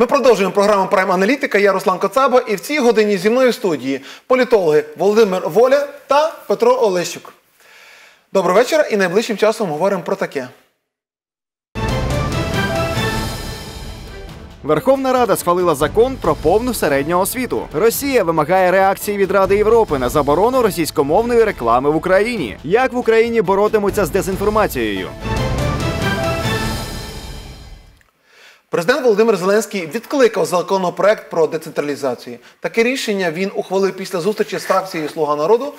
Ми продовжуємо програму «Прайм-аналітика». Я Руслан Коцаба, і в цій годині зі мною в студії політологи Володимир Воля та Петро Олещук. Доброго вечора, і найближчим часом говоримо про таке. Верховна Рада схвалила закон про повну середню освіту. Росія вимагає реакції від Ради Європи на заборону російськомовної реклами в Україні. Як в Україні боротимуться з дезінформацією? Президент Володимир Зеленський відкликав законопроект про децентралізацію. Таке рішення він ухвалив після зустрічі з фракцією «Слуга народу».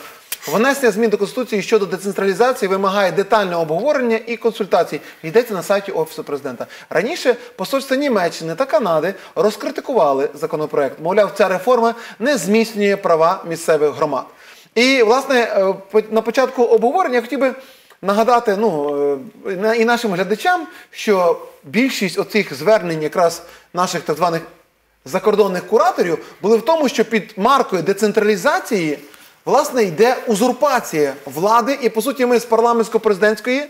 Внесення змін до Конституції щодо децентралізації вимагає детального обговорення і консультацій. Йдеться на сайті Офісу Президента. Раніше посольства Німеччини та Канади розкритикували законопроект. Мовляв, ця реформа не зміцнює права місцевих громад. І, власне, на початку обговорення я хотів би нагадати і нашим глядачам, що більшість оцих звернень якраз наших так званих закордонних кураторів були в тому, що під маркою децентралізації, власне, йде узурпація влади, і, по суті, ми з парламентсько-президентської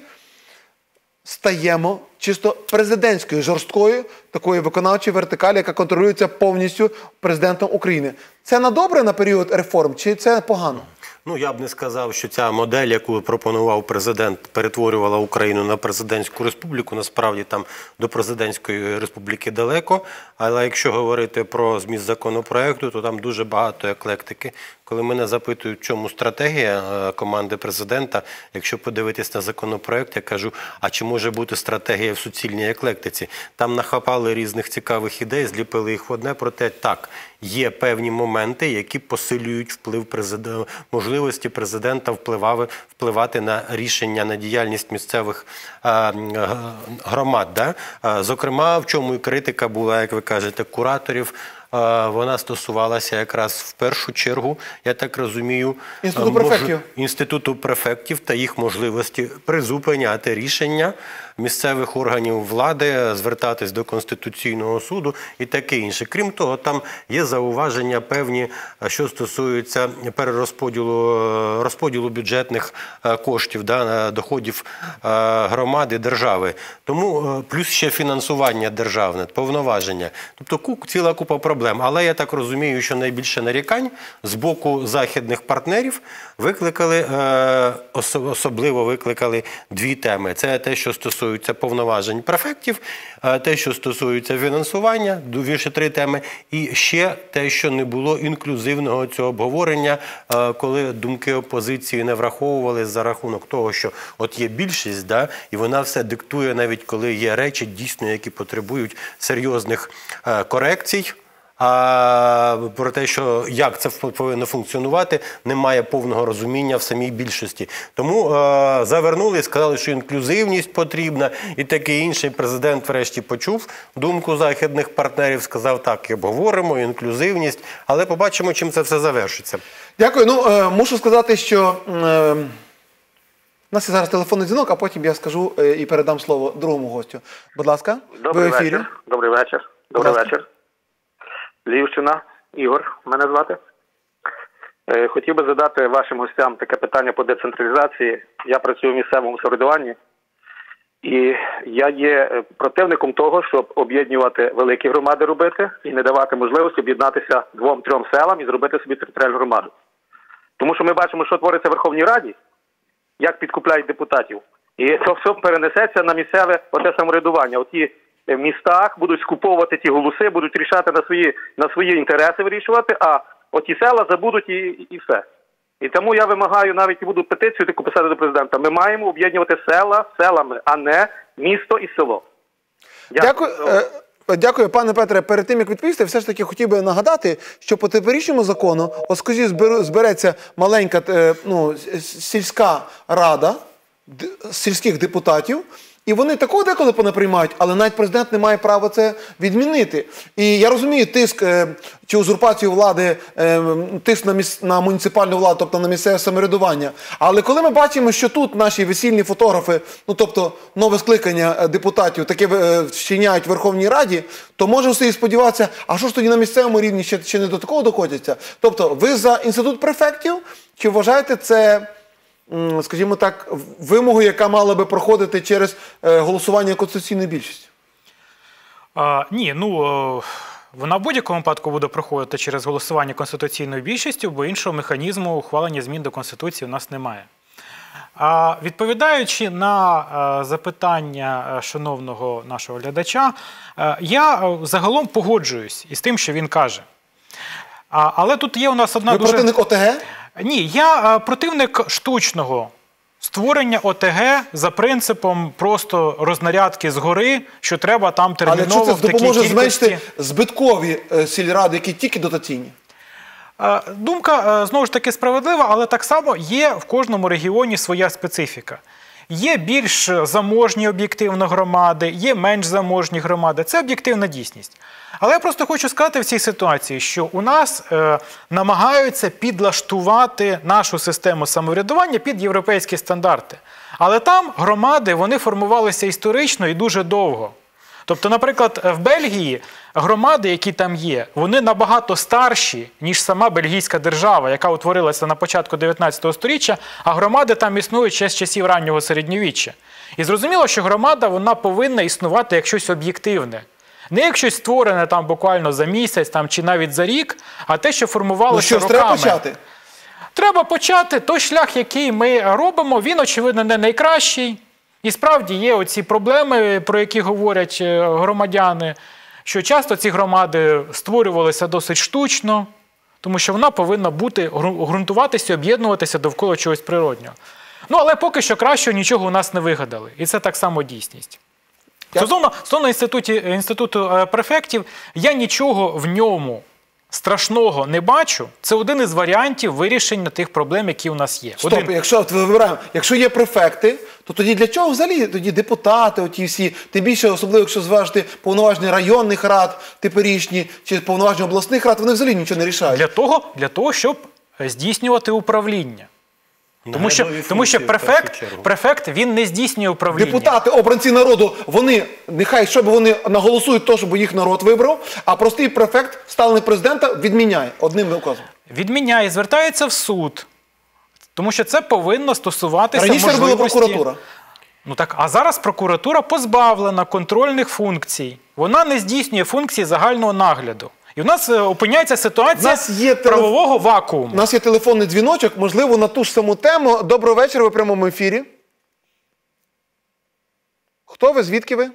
стаємо чисто президентською, жорсткою, такою виконавчою вертикалі, яка контролюється повністю президентом України. Це на добре на період реформ, чи це погано? Ну, я б не сказав, що ця модель, яку пропонував президент, перетворювала Україну на президентську республіку. Насправді, там до президентської республіки далеко. Але якщо говорити про зміст законопроекту, то там дуже багато еклектики. Коли мене запитують, в чому стратегія команди президента, якщо подивитись на законопроект, я кажу, а чи може бути стратегія в суцільній еклектиці? Там нахапали різних цікавих ідей, зліпили їх в одне, проте так, є певні моменти, які посилюють можливості президента впливати на рішення, на діяльність місцевих громад. Зокрема, в чому і критика була, як ви кажете, кураторів, вона стосувалася якраз в першу чергу, я так розумію, Інституту префектів та їх можливості призупиняти рішення місцевих органів влади, звертатись до Конституційного суду і таке інше. Крім того, там є зауваження певні, що стосується перерозподілу бюджетних коштів, доходів громади, держави. Тому плюс ще фінансування державне, повноваження. Тобто ціла купа проблем. Але я так розумію, що найбільше нарікань з боку західних партнерів особливо викликали дві теми. Це те, що стосується повноважень префектів, те, що стосується фінансування, більше три теми, і ще те, що не було інклюзивного цього обговорення, коли думки опозиції не враховували за рахунок того, що от є більшість, і вона все диктує, навіть коли є речі, дійсно, які потребують серйозних корекцій. А про те, що як це повинно функціонувати, немає повного розуміння в самій більшості. Тому завернули і сказали, що інклюзивність потрібна і таке інше. Президент врешті почув думку західних партнерів, сказав, так, і обговоримо, інклюзивність, але побачимо, чим це все завершиться. Дякую. Ну, мушу сказати, що у нас є зараз телефонний дзвінок, а потім я скажу і передам слово другому гостю. Будь ласка, ви в ефірі. Добрий вечір. Добрий вечір. Львівщина, Ігор мене звати. Хотів би задати вашим гостям таке питання по децентралізації. Я працюю в місцевому самоврядуванні, і я є противником того, щоб об'єднувати великі громади робити і не давати можливості об'єднатися двом-трьом селам і зробити собі територіальну громаду. Тому що ми бачимо, що твориться в Верховній Раді, як підкупляють депутатів. І це все перенесеться на місцеве самоврядування. Оті в містах будуть скуповувати ті голоси, будуть рішати на свої інтереси вирішувати, а оті села забудуть і все. І тому я вимагаю, навіть і буду петицію таку писати до президента, ми маємо об'єднувати села з селами, а не місто і село. Дякую, пане Петре. Перед тим, як відповісти, все ж таки хотів би нагадати, що по теперішньому закону, оскільки збереться маленька сільська рада сільських депутатів, і вони такого деколи понаприймають, але навіть президент не має права це відмінити. І я розумію тиск чи узурпацію влади, тиск на муніципальну владу, тобто на місцеве самоврядування. Але коли ми бачимо, що тут наші весільні фотографи, тобто нове скликання депутатів, таке вчиняють в Верховній Раді, то можемо собі сподіватися, а що ж тоді на місцевому рівні ще не до такого докотяться? Тобто ви за інститут префектів, чи вважаєте це, скажімо так, вимогу, яка мала би проходити через голосування конституційної більшості? Ні, ну... Вона в будь-якому випадку буде проходити через голосування конституційною більшістю, бо іншого механізму ухвалення змін до Конституції у нас немає. Відповідаючи на запитання шановного нашого глядача, я загалом погоджуюсь із тим, що він каже. Але тут є у нас одна дуже... Ви противник ОТГ? Ні, я противник штучного створення ОТГ за принципом просто рознарядки згори, що треба там терміново в такій кількості. Але чи це допоможе зменшити збиткові сільради, які тільки дотаційні? Думка, знову ж таки, справедлива, але так само є в кожному регіоні своя специфіка. Є більш заможні об'єктивно громади, є менш заможні громади. Це об'єктивна дійсність. Але я просто хочу сказати в цій ситуації, що у нас намагаються підлаштувати нашу систему самоврядування під європейські стандарти. Але там громади, вони формувалися історично і дуже довго. Тобто, наприклад, в Бельгії громади, які там є, вони набагато старші, ніж сама бельгійська держава, яка утворилася на початку 19 століття, а громади там існують ще з часів раннього середньовіччя. І зрозуміло, що громада, вона повинна існувати як щось об'єктивне. Не як щось створене там буквально за місяць там, чи навіть за рік, а те, що формувалося роками. Ну що ж, треба почати? Треба почати. Той шлях, який ми робимо, він, очевидно, не найкращий. І справді є оці проблеми, про які говорять громадяни, що часто ці громади створювалися досить штучно, тому що вона повинна бути, ґрунтуватися, об'єднуватися довкола чогось природнього. Ну, але поки що кращого нічого у нас не вигадали. І це так само дійсність. Стосовно інституту префектів, я нічого в ньому страшного не бачу. Це один із варіантів вирішення тих проблем, які у нас є. Стоп, якщо є префекти, то тоді для чого взагалі тоді депутати оті всі? Тим більше, особливо, якщо зважити повноваження районних рад теперішні, чи повноваження обласних рад, вони взагалі нічого не рішають. Для того, щоб здійснювати управління. Тому що префект, він не здійснює управління. Депутати, обранці народу, вони, нехай, щоб вони наголосують те, щоб їх народ вибрав, а простий префект, встановлений президента, відміняє одним указом. Відміняє, звертається в суд. Тому що це повинно стосуватися можливості... Раніше робила прокуратура. Ну так, а зараз прокуратура позбавлена контрольних функцій. Вона не здійснює функції загального нагляду. І в нас опиняється ситуація правового вакууму. У нас є телефонний дзвіночок, можливо, на ту ж саму тему. Доброго вечора, ви в прямому ефірі. Хто ви, звідки ви?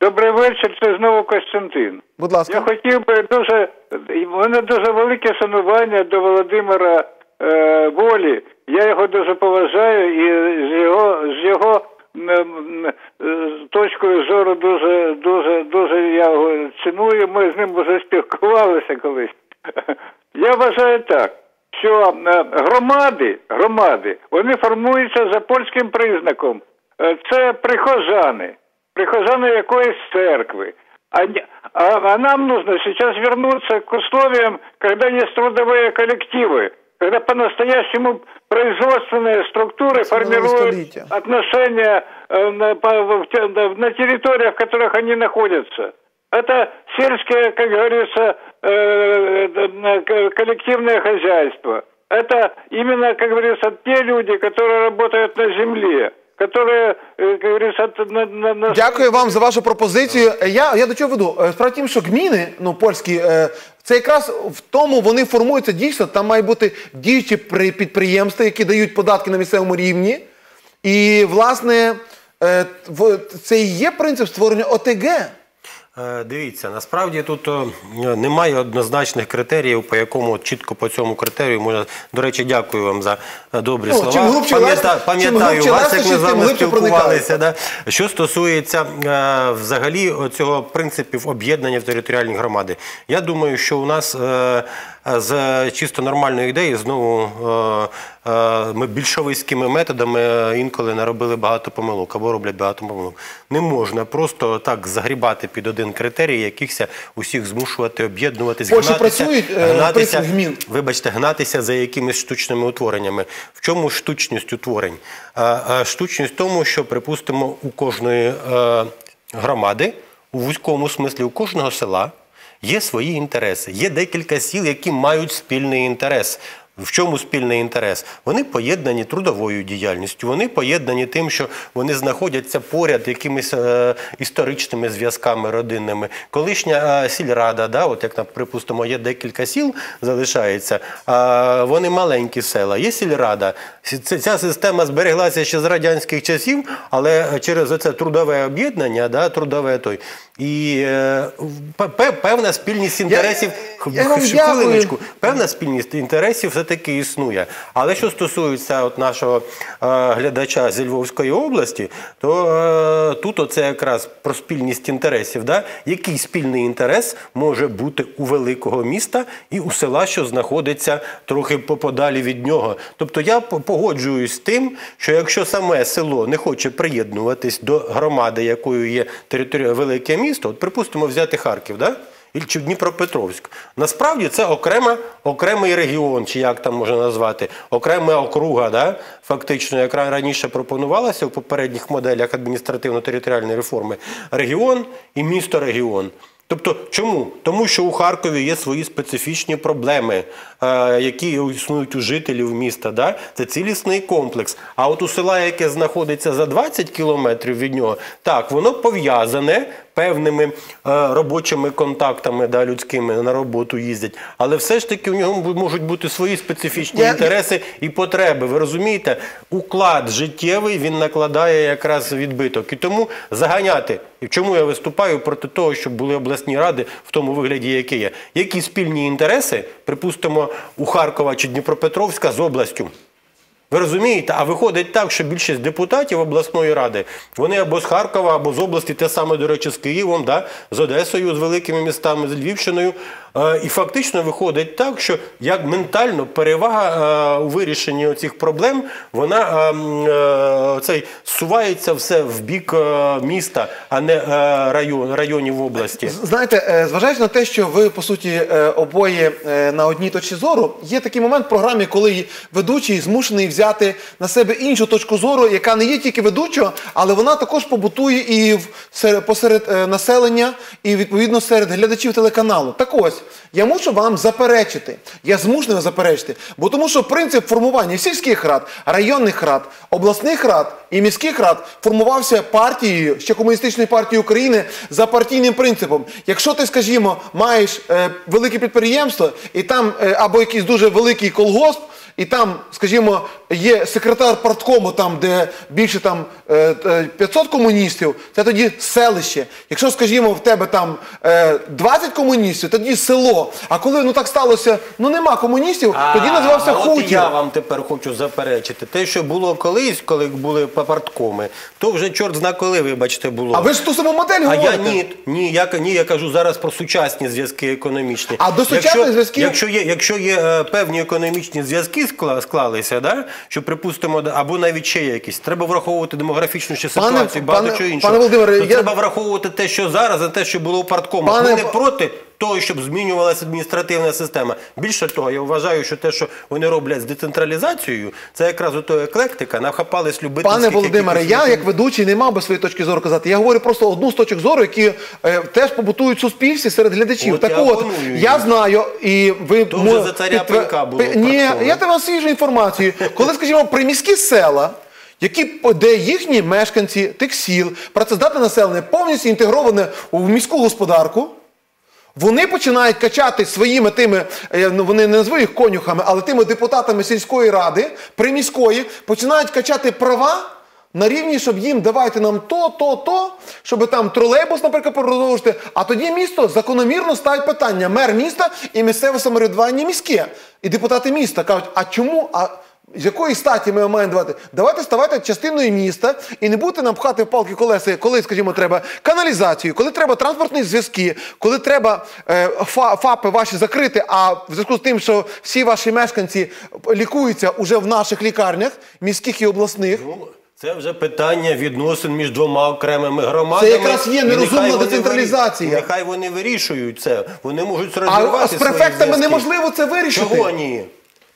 Добрий вечір, це знову Костянтин. Будь ласка. Я хотів би дуже... У мене дуже велике шанування до Володимира Волі. Я його дуже поважаю і з його... з точкою зору дуже я його ціную, ми з ним вже спілкувалися колись. Я вважаю так, що громади, вони формуються за польським признаком. Це прихожани якоїсь церкви. А нам нужно сейчас вернуться к условиям, когда есть трудовые коллективы, когда по-настоящему производственные структуры формируют отношения на территориях, в которых они находятся. Это сельское, как говорится, коллективное хозяйство. Это именно, как говорится, те люди, которые работают на земле. Дякую вам за вашу пропозицію. Я до чого веду? Справа в тім, що гміни, ну, польські, це якраз в тому вони формуються дійсно. Там мають бути діючі підприємства, які дають податки на місцевому рівні. І, власне, це і є принцип створення ОТГ. Дивіться, насправді тут немає однозначних критеріїв, по якому чітко по цьому критерію можна... До речі, дякую вам за добрі слова. Пам'ятаю вас, як ми з вами спілкувалися. Що стосується взагалі цього принципів об'єднання в територіальні громади. Я думаю, що у нас з чисто нормальної ідеї знову... ми більшовицькими методами інколи наробили багато помилок, або роблять багато помилок. Не можна просто так загрібати під один критерій, якихось усіх змушувати об'єднуватися, гнатися за якимись штучними утвореннями. В чому штучність утворень? Штучність в тому, що, припустимо, у кожної громади, у вузькому смислі, у кожного села, є свої інтереси. Є декілька сіл, які мають спільний інтерес. В чому спільний інтерес? Вони поєднані трудовою діяльністю, вони поєднані тим, що вони знаходяться поряд якимись історичними зв'язками родинними. Колишня сільрада, да, от як, припустимо, є декілька сіл, залишається, вони маленькі села, є сільрада. Ця система збереглася ще з радянських часів, але через оце трудове об'єднання, да, трудове той. І певна спільність інтересів, хвилиночку, певна спільність інтересів все-таки існує. Але що стосується нашого глядача зі Львівської області, то тут оце якраз про спільність інтересів. Який спільний інтерес може бути у великого міста і у села, що знаходиться трохи подалі від нього? Тобто я погоджуюсь з тим, що якщо саме село не хоче приєднуватись до громади, якою є велике місто, от припустимо взяти Харків, так? Чи Дніпропетровськ. Насправді це окремий регіон, чи як там можна назвати, окрема округа, фактично, як раніше пропонувалася в попередніх моделях адміністративно-територіальної реформи, регіон і місто-регіон. Тобто, чому? Тому що у Харкові є свої специфічні проблеми, які існують у жителів міста. Це цілісний комплекс. А от у села, яке знаходиться за 20 кілометрів від нього, так, воно пов'язане певними робочими контактами людськими, на роботу їздять. Але все ж таки у нього можуть бути свої специфічні інтереси і потреби. Ви розумієте, уклад життєвий, він накладає якраз відбиток. І тому заганяти. І чому я виступаю проти того, щоб були обласні ради в тому вигляді, які є. Які спільні інтереси, припустимо, у Харкова чи Дніпропетровська з областю? Ви розумієте? А виходить так, що більшість депутатів обласної ради, вони або з Харкова, або з області, те саме, до речі, з Києвом, з Одесою, з великими містами, з Львівщиною. І фактично виходить так, що як ментально перевага у вирішенні цих проблем, вона зсувається все в бік міста, а не районів області. Знаєте, зважаючи на те, що ви, по суті, обоє на одній точці зору, є такий момент в програмі, коли ведучий змушений взяти на себе іншу точку зору, яка не є тільки ведучого, але вона також побутує і посеред населення, і, відповідно, серед глядачів телеканалу. Так ось. Я мушу вам заперечити, я змушений заперечити, бо тому що принцип формування сільських рад, районних рад, обласних рад і міських рад формувався партією, ще Комуністичною партією України, за партійним принципом. Якщо ти, скажімо, маєш велике підприємство і там або якийсь дуже великий колгосп, і там, скажімо, є секретар парткому, де більше 500 комуністів, це тоді селище. Якщо, скажімо, в тебе там 20 комуністів, тоді село. А коли так сталося, нема комуністів, тоді називався хутір. От я вам тепер хочу заперечити. Те, що було колись, коли були парткоми, то вже чорт зна коли, вибачте, було. А ви ж ту саму модель говорите? Ні, я кажу зараз про сучасні зв'язки економічні. А до сучасних зв'язків? Якщо є певні економічні зв'язки, склалися, що, припустимо, або навіть ще якісь. Треба враховувати демографічну ще ситуацію, багато чого іншого. Треба враховувати те, що зараз, а те, що було у парткомах. Ми не проти того, щоб змінювалася адміністративна система. Більше того, я вважаю, що те, що вони роблять з децентралізацією, це якраз ото еклектика, нахапались любителів. Пане Володимире, я як ведучий не мав би своєї точки зору казати. Я говорю просто одну з точок зору, які теж побутують в суспільстві серед глядачів. Так от, я знаю, і ви... То вже за царя пенька було. Ні, я тебе свіжу інформацію. Коли, скажімо, приміські села, де їхні мешканці тих сіл, працездатне населення повністю інтегроване в міську господарку, вони починають качати своїми тими, вони не називають їх конюхами, але тими депутатами сільської ради, приміської, починають качати права на рівні, щоб їм давайте нам то, щоб там тролейбус, наприклад, продовжити, а тоді місто закономірно ставить питання. Мер міста і місцеве самоврядування міське. І депутати міста кажуть, а чому, а з якої статі ми маємо давати? Давайте ставайте частиною міста і не будете нам пхати в палки колеса, коли, скажімо, треба каналізацію, коли треба транспортні зв'язки, коли треба ФАПи ваші закрити, а в зв'язку з тим, що всі ваші мешканці лікуються уже в наших лікарнях, міських і обласних. Це вже питання відносин між двома окремими громадами. Це якраз є нерозумна децентралізація. Нехай вони вирішують це, вони можуть розвивати свої зв'язки. А з префектами неможливо це вирішити? Чого ні?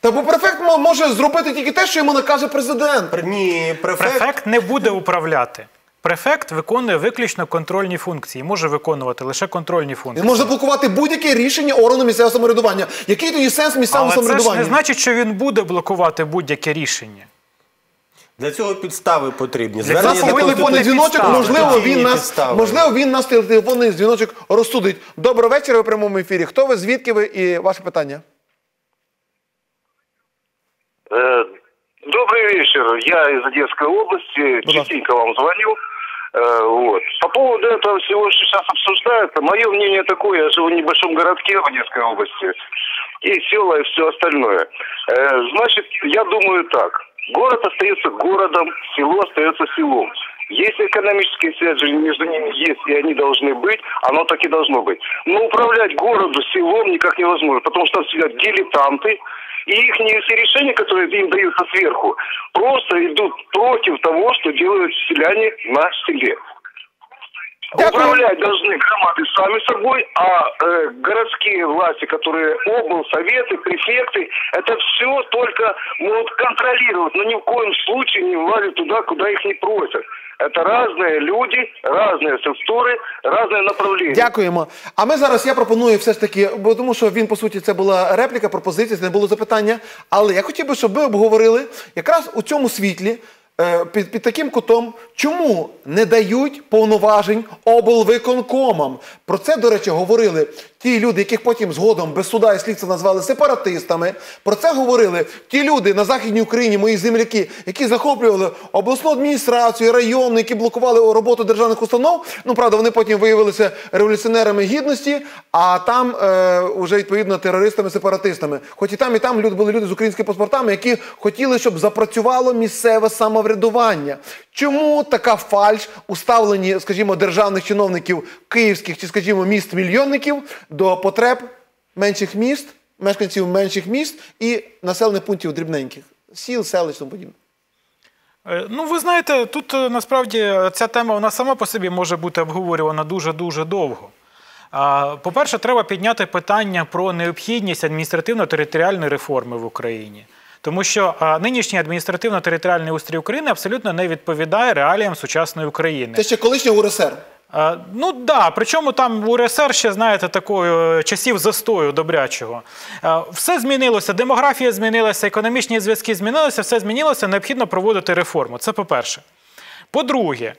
Та бо префект може зробити тільки те, що йому накаже президент. Ні, префект не буде управляти. Префект виконує виключно контрольні функції, може виконувати лише контрольні функції. Він може блокувати будь-яке рішення органу місцевого самоврядування. Який тоді сенс місцевого самоврядування? Але це ж не значить, що він буде блокувати будь-яке рішення. Для цього підстави потрібні. Для цього телефонний дзвіночок, можливо, він нас телефонний дзвіночок розсудить. Доброго вечора, ви в прямому ефірі. Хто ви, звідки ви і ваше питання? Добрый вечер. Я из Одесской области. Частенько вам звоню. По поводу этого всего, что сейчас обсуждается, мое мнение такое. Я живу в небольшом городке в Одесской области. И села, и все остальное. Значит, я думаю так. Город остается городом, село остается селом. Есть экономические связи, между ними есть, и они должны быть, оно так и должно быть. Но управлять городом, селом никак невозможно, потому что там сидят дилетанты, и их не все решения, которые им даются сверху, просто идут против того, что делают селяне на селе. Управлять должны громады сами собой, а городские власти, которые облсоветы, префекты, это все только могут контролировать, но ни в коем случае не влазят туда, куда их не просят. Це різні люди, різні структури, різні направлення. Дякуємо. А ми зараз, я пропоную все ж таки, тому що він, по суті, це була репліка, пропозиція, це не було запитання. Але я хотів би, щоб ви обговорили якраз у цьому світлі, під таким кутом, чому не дають повноважень облвиконкомам. Про це, до речі, говорили ті люди, яких потім згодом без суда і слідства назвали сепаратистами. Про це говорили ті люди на Західній Україні, мої земляки, які захоплювали обласну адміністрацію, районну, які блокували роботу державних установ. Ну, правда, вони потім виявилися революціонерами гідності, а там вже, відповідно, терористами-сепаратистами. Хоч і там були люди з українськими паспортами, які хотіли, щоб запрацювало місцеве самоврядування. Чому така фальш у ставленні, скажімо, державних чиновників київських чи, скажімо, міст-мільйонників до потреб менших міст, мешканців менших міст і населених пунктів дрібненьких, сіл, селищ, тому подібне? Ну, ви знаєте, тут, насправді, ця тема, вона сама по собі може бути обговорювана дуже-дуже довго. По-перше, треба підняти питання про необхідність адміністративно-територіальної реформи в Україні. Тому що нинішній адміністративно-територіальний устрій України абсолютно не відповідає реаліям сучасної України. Це ще колишнього УРСР. Ну так, причому там УРСР ще, знаєте, такої часів застою добрячого. Все змінилося, демографія змінилася, економічні зв'язки змінилися, все змінилося, необхідно проводити реформу. Це по-перше. По-друге,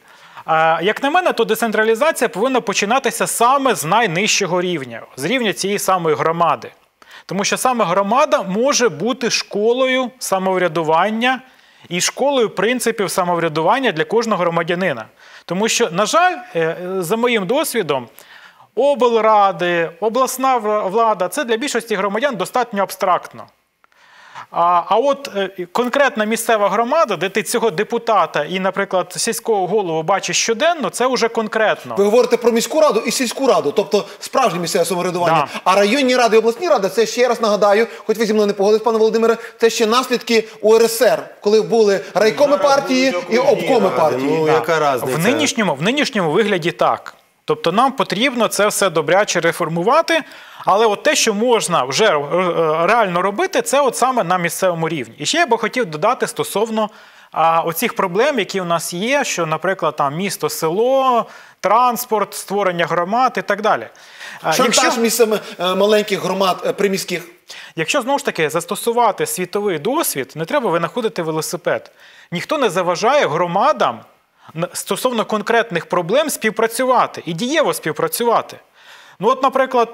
як на мене, то децентралізація повинна починатися саме з найнижчого рівня, з рівня цієї самої громади. Тому що саме громада може бути школою самоврядування і школою принципів самоврядування для кожного громадянина. Тому що, на жаль, за моїм досвідом, облради, обласна влада – це для більшості громадян достатньо абстрактно. А от конкретна місцева громада, де ти цього депутата і, наприклад, сільського голову бачиш щоденно, це вже конкретно. Ви говорите про міську раду і сільську раду, тобто справжнє місцеве самоврядування. А районні ради і обласні ради, це ще раз нагадаю, хоч ви зі мною не погодились, пане Володимире, це ще наслідки УРСР, коли були райкоми партії і обкоми партії. В нинішньому вигляді так. Тобто нам потрібно це все добряче реформувати, але от те, що можна вже реально робити, це от саме на місцевому рівні. І ще я би хотів додати стосовно оцих проблем, які у нас є, що, наприклад, місто, село, транспорт, створення громад і так далі. Шантаж місцями маленьких громад приміських. Якщо, знову ж таки, застосувати світовий досвід, не треба винаходити велосипед. Ніхто не заважає громадам стосовно конкретних проблем співпрацювати і дієво співпрацювати. Ну от, наприклад,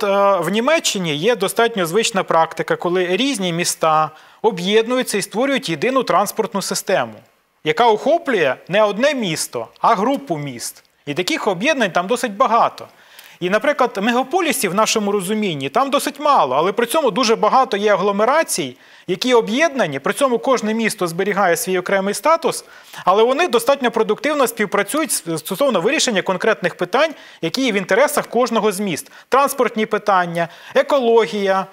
в Німеччині є достатньо звична практика, коли різні міста об'єднуються і створюють єдину транспортну систему, яка охоплює не одне місто, а групу міст. І таких об'єднань там досить багато. І, наприклад, мегаполісів в нашому розумінні там досить мало, але при цьому дуже багато є агломерацій, які об'єднані, при цьому кожне місто зберігає свій окремий статус, але вони достатньо продуктивно співпрацюють стосовно вирішення конкретних питань, які є в інтересах кожного з міст. Транспортні питання, екологія,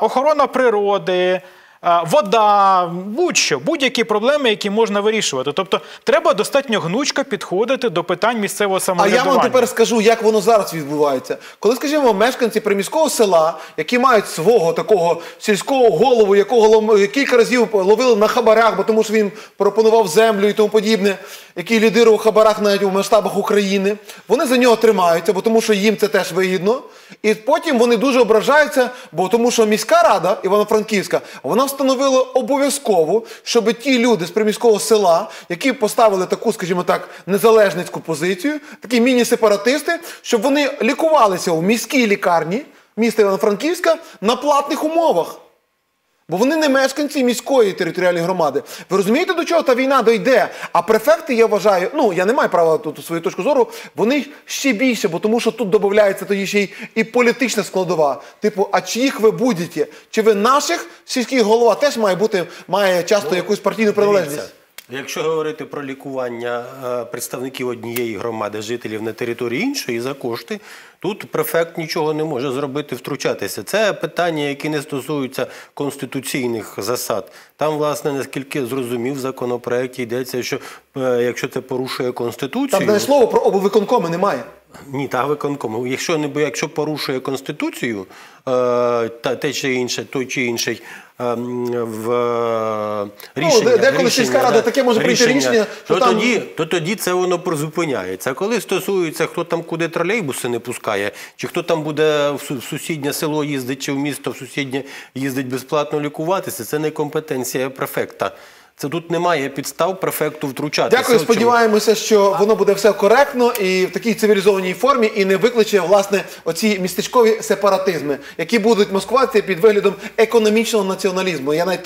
охорона природи, вода, будь-що, будь-які проблеми, які можна вирішувати. Тобто треба достатньо гнучко підходити до питань місцевого самоврядування. А я вам тепер скажу, як воно зараз відбувається. Коли, скажімо, мешканці приміського села, які мають свого такого сільського голову, якого кілька разів ловили на хабарах, бо тому що він пропонував землю і тому подібне, який лідирує у хабарах навіть у масштабах України, вони за нього тримаються, бо тому що їм це теж вигідно. І потім вони дуже ображаються, бо тому що міська рада Івано-Франківська, вона встановила обов'язково, щоб ті люди з приміського села, які поставили таку, скажімо так, незалежницьку позицію, такі міні-сепаратисти, щоб вони лікувалися у міській лікарні міста Івано-Франківська на платних умовах. Бо вони не мешканці міської територіальної громади. Ви розумієте, до чого та війна дійде? А префекти, я вважаю, ну, я не маю права тут свою точку зору, вони ще більше, бо тому що тут додається тоді ще і політична складова. Типу, а чиїх ви будете? Чи ви наших? Сільський голова теж має бути, має часто якусь партійну приналежність. Якщо говорити про лікування представників однієї громади, жителів на території іншої за кошти, тут префект нічого не може зробити, втручатися. Це питання, які не стосуються конституційних засад. Там, власне, наскільки зрозумів в законопроекті, йдеться, що якщо це порушує Конституцію... Там навіть слова про обовиконкоми немає. Ні, та виконкому. Якщо порушує Конституцію, те чи інше, той чи інший рішення... Деколи сільська рада таке може прийти рішення, що там... То тоді це воно призупиняється. А коли стосується, хто там куди тролейбуси не пускає, чи хто там буде в сусіднє село їздить, чи в місто в сусіднє їздить безплатно лікуватися, це не компетенція префекта. Це тут немає підстав префекту втручатися. Дякую, сподіваємося, що воно буде все коректно і в такій цивілізованій формі, і не викличе, власне, оці містечкові сепаратизми, які будуть маскуватися під виглядом економічного націоналізму. Я навіть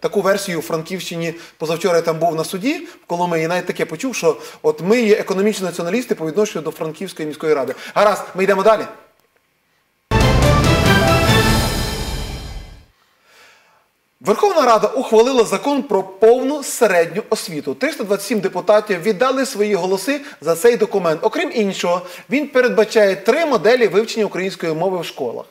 таку версію у Франківщині позавчора там був на суді в Коломиї, навіть таке почув, що от ми є економічні націоналісти по відношенню до Франківської міської ради. Гаразд, ми йдемо далі. Верховна Рада ухвалила закон про повну середню освіту. 327 депутатів віддали свої голоси за цей документ. Окрім іншого, він передбачає 3 моделі вивчення української мови в школах.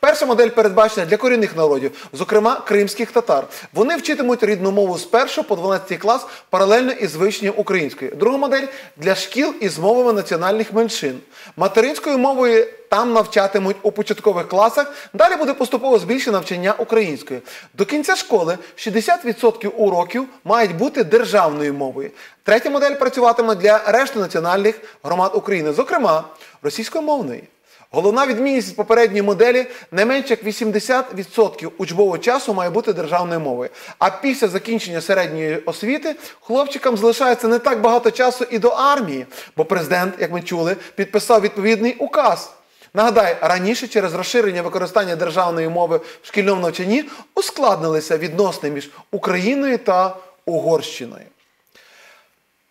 Перша модель передбачена для корінних народів, зокрема кримських татар. Вони вчитимуть рідну мову з 1 по 12 клас паралельно із вивченням української. Друга модель для шкіл із мовами національних меншин. Материнською мовою там навчатимуть у початкових класах, далі буде поступово збільшення навчання української. До кінця школи 60% уроків мають бути державною мовою. Третя модель працюватиме для решти національних громад України, зокрема російськомовної. Головна відмінність від попередньої моделі – не менше як 80% учбового часу має бути державною мовою. А після закінчення середньої освіти хлопчикам залишається не так багато часу і до армії, бо президент, як ми чули, підписав відповідний указ. Нагадаю, раніше через розширення використання державної мови в шкільному навчанні ускладнилися відносини між Україною та Угорщиною.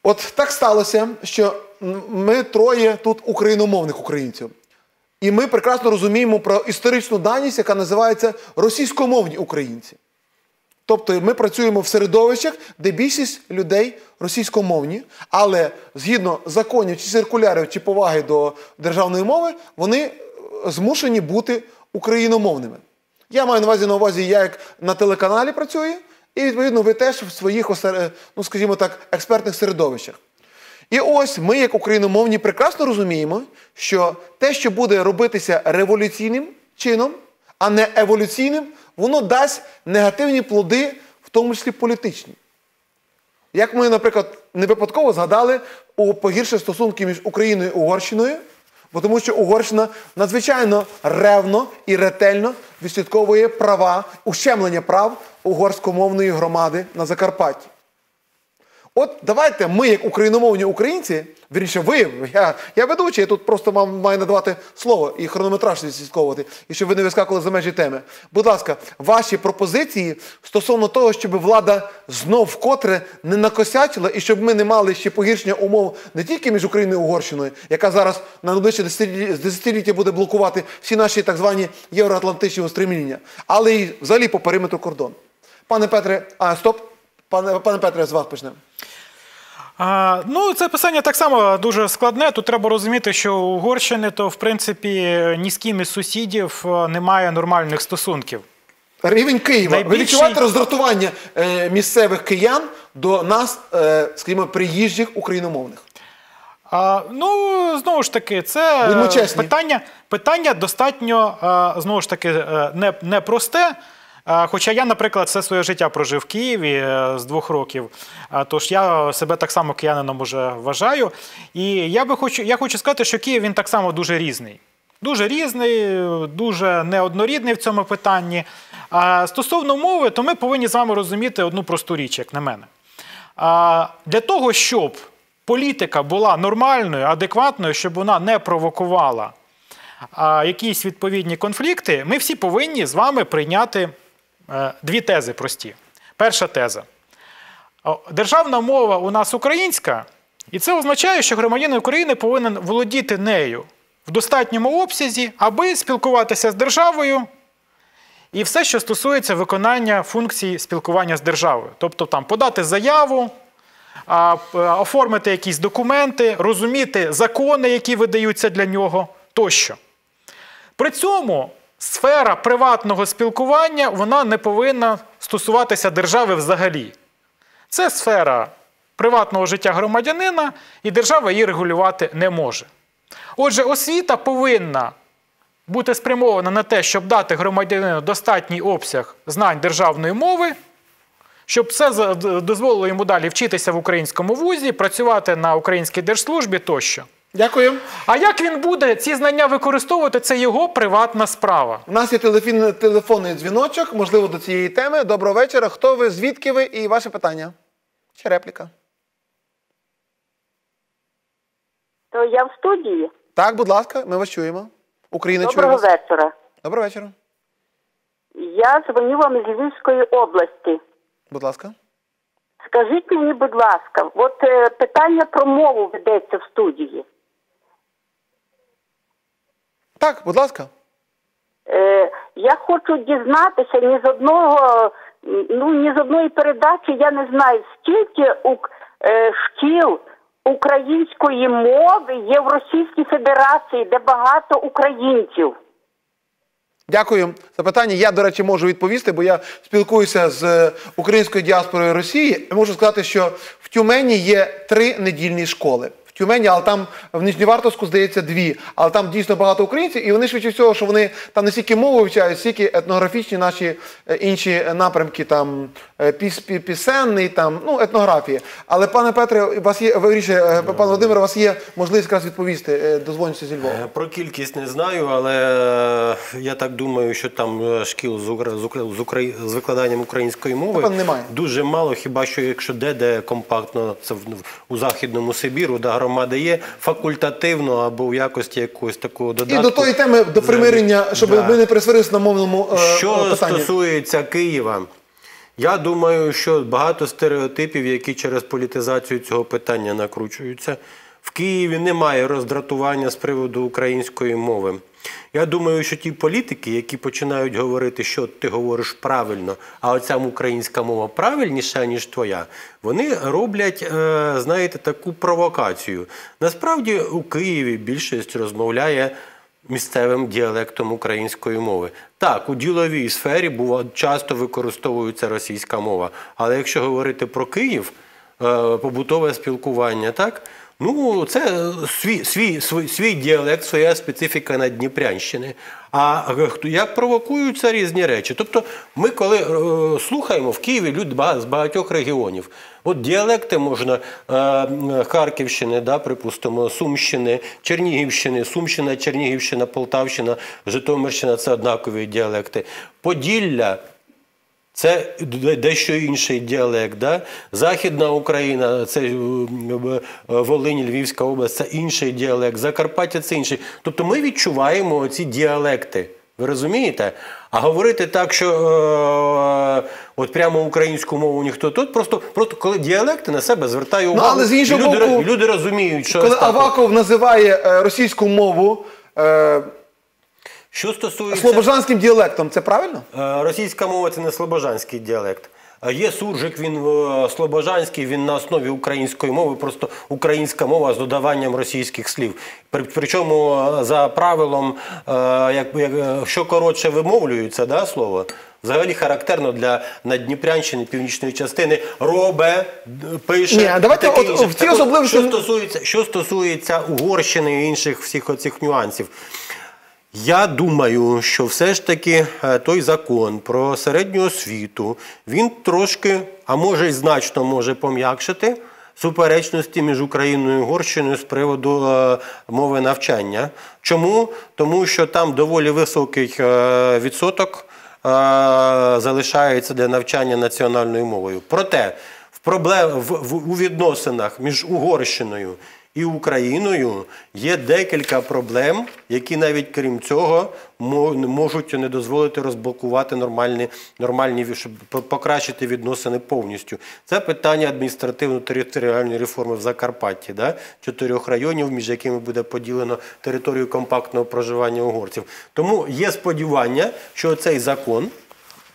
От так сталося, що ми троє тут україномовних українців. І ми прекрасно розуміємо про історичну даність, яка називається російськомовні українці. Тобто ми працюємо в середовищах, де більшість людей російськомовні, але згідно законів, чи циркулярів, чи поваги до державної мови, вони змушені бути україномовними. Я маю на увазі, я як на телеканалі працюю, і відповідно ви теж в своїх, ну скажімо так, експертних середовищах. І ось ми, як україномовні, прекрасно розуміємо, що те, що буде робитися революційним чином, а не еволюційним, воно дасть негативні плоди, в тому числі політичні. Як ми, наприклад, не випадково згадали у погіршенні стосунки між Україною і Угорщиною, бо тому що Угорщина надзвичайно ревно і ретельно відслідковує права, ущемлення прав угорськомовної громади на Закарпатті. От давайте ми, як україномовні українці, вірніше ви, я ведучий, я тут просто вам маю надавати слово і хронометраж відслідковувати, і щоб ви не вискакували за межі теми. Будь ласка, ваші пропозиції стосовно того, щоб влада знов вкотре не накосячила, і щоб ми не мали ще погіршення умов не тільки між Україною і Угорщиною, яка зараз на найближче десятиліття буде блокувати всі наші так звані євроатлантичні устремління, але й взагалі по периметру кордону. Пане Петре, пане Петре, з вас почнемо. Ну, це питання так само дуже складне. Тут треба розуміти, що у Угорщини, то, в принципі, ні з ким із сусідів немає нормальних стосунків. Рівень Києва. Найбільший... Ви відчуваєте роздратування місцевих киян до нас, скажімо, приїжджих україномовних? Ну, знову ж таки, це питання достатньо, знову ж таки, непросте. Хоча я, наприклад, все своє життя прожив в Києві з 2 років, тож я себе так само киянином уже вважаю. І я хочу сказати, що Київ, він так само дуже різний. Дуже різний, дуже неоднорідний в цьому питанні. Стосовно мови, то ми повинні з вами розуміти одну просту річ, як на мене. Для того, щоб політика була нормальною, адекватною, щоб вона не провокувала якісь відповідні конфлікти, ми всі повинні з вами прийняти дві тези прості. Перша теза. Державна мова у нас українська, і це означає, що громадянин України повинен володіти нею в достатньому обсязі, аби спілкуватися з державою і все, що стосується виконання функцій спілкування з державою. Тобто там подати заяву, оформити якісь документи, розуміти закони, які видаються для нього, тощо. При цьому сфера приватного спілкування, вона не повинна стосуватися держави взагалі. Це сфера приватного життя громадянина, і держава її регулювати не може. Отже, освіта повинна бути спрямована на те, щоб дати громадянину достатній обсяг знань державної мови, щоб це дозволило йому далі вчитися в українському вузі, працювати на українській держслужбі тощо. Дякую. А як він буде ці знання використовувати, це його приватна справа. У нас є телефонний дзвіночок, можливо, до цієї теми. Доброго вечора. Хто ви, звідки ви і ваше питання? Чи репліка? То я в студії. Так, будь ласка, ми вас чуємо. Україна чує вас. Доброго вечора. Доброго вечора. Я дзвоню вам з Львівської області. Будь ласка. Скажіть мені, будь ласка, от питання про мову ведеться в студії. Так, будь ласка. Я хочу дізнатися, ні з одної передачі, я не знаю, скільки шкіл української мови є в Російській Федерації, де багато українців. Дякую за питання. Я, до речі, можу відповісти, бо я спілкуюся з українською діаспорою Росії. Можу сказати, що в Тюмені є 3 недільні школи. В Тюмені, але там в Нижньовартовську, здається, 2. Але там дійсно багато українців, і вони швидше всього, що вони там не стільки мову вивчають, стільки етнографічні наші інші напрямки, там, пісенний, там, ну, етнографії. Але, пане Петре, у вас є, вирішує, пане Володимире, у вас є можливість якраз відповісти, дозвонюся зі Львова. Про кількість не знаю, але я так думаю, що там шкіл з викладанням української мови дуже мало, хіба що якщо де компактно, це у Західному Сибіру, де громади є, факультативно або у якості якогось такого додатку. І до тої теми, до примирення, щоб ми не пересварилися на мовному питанні. Що стосується Києва, я думаю, що багато стереотипів, які через політизацію цього питання накручуються. В Києві немає роздратування з приводу української мови. Я думаю, що ті політики, які починають говорити, що ти говориш правильно, а оця українська мова правильніша, ніж твоя, вони роблять, знаєте, таку провокацію. Насправді у Києві більшість розмовляє місцевим діалектом української мови. Так, у діловій сфері часто використовується російська мова, але якщо говорити про Київ, побутове спілкування, так? Ну, це свій діалект, своя специфіка на Дніпрянщині. А як провокуються різні речі? Тобто ми, коли слухаємо, в Києві люди з багатьох регіонів. От діалекти можна Харківщини, припустимо, Сумщини, Чернігівщини, Сумщина, Чернігівщина, Полтавщина, Житомирщина – це однакові діалекти. Поділля – це дещо інший діалект. Західна Україна, це Волинь, Львівська область, це інший діалект. Закарпаття – це інший. Тобто ми відчуваємо ці діалекти. Ви розумієте? А говорити так, що от прямо українську мову ніхто тут, просто коли діалекти на себе звертає увагу, люди розуміють, що... Коли Аваков називає російську мову... Слобожанським діалектом, це правильно? Російська мова – це не слобожанський діалект. Є суржик, він слобожанський, він на основі української мови, просто українська мова з додаванням російських слів. Причому за правилом, що коротше вимовлюється, да, слово, взагалі характерно для Наддніпрянщини, північної частини, робе, пише, таке інше. Що стосується Угорщини і інших всіх оцих нюансів. Я думаю, що все ж таки той закон про середню освіту, він трошки, а може й значно може пом'якшити суперечності між Україною і Угорщиною з приводу мови навчання. Чому? Тому що там доволі високий відсоток залишається для навчання національною мовою. Проте у відносинах між Угорщиною і Україною є декілька проблем, які навіть крім цього можуть не дозволити розблокувати нормальні, щоб покращити відносини повністю. Це питання адміністративно-територіальної реформи в Закарпатті, 4 районів, між якими буде поділено територію компактного проживання угорців. Тому є сподівання, що цей закон,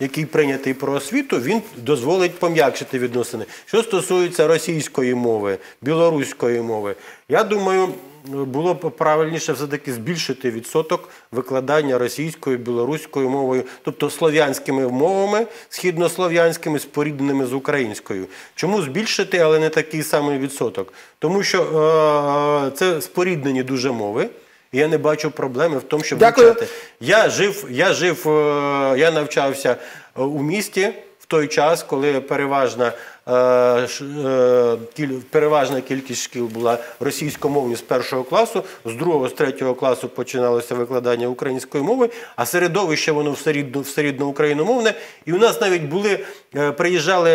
який прийнятий про освіту, він дозволить пом'якшити відносини. Що стосується російської мови, білоруської мови, я думаю, було б правильніше все-таки збільшити відсоток викладання російською, білоруською мовою, тобто слов'янськими мовами, східнослов'янськими, спорідненими з українською. Чому збільшити, але не такий самий відсоток? Тому що це споріднені дуже мови. Я не бачу проблеми в тому, щоб навчати. Я навчався у місті в той час, коли переважна кількість шкіл була російськомовні з 1-го класу, з 2-го, з 3-го класу починалося викладання української мови, а середовище воно все рідно україномовне. І у нас навіть приїжджали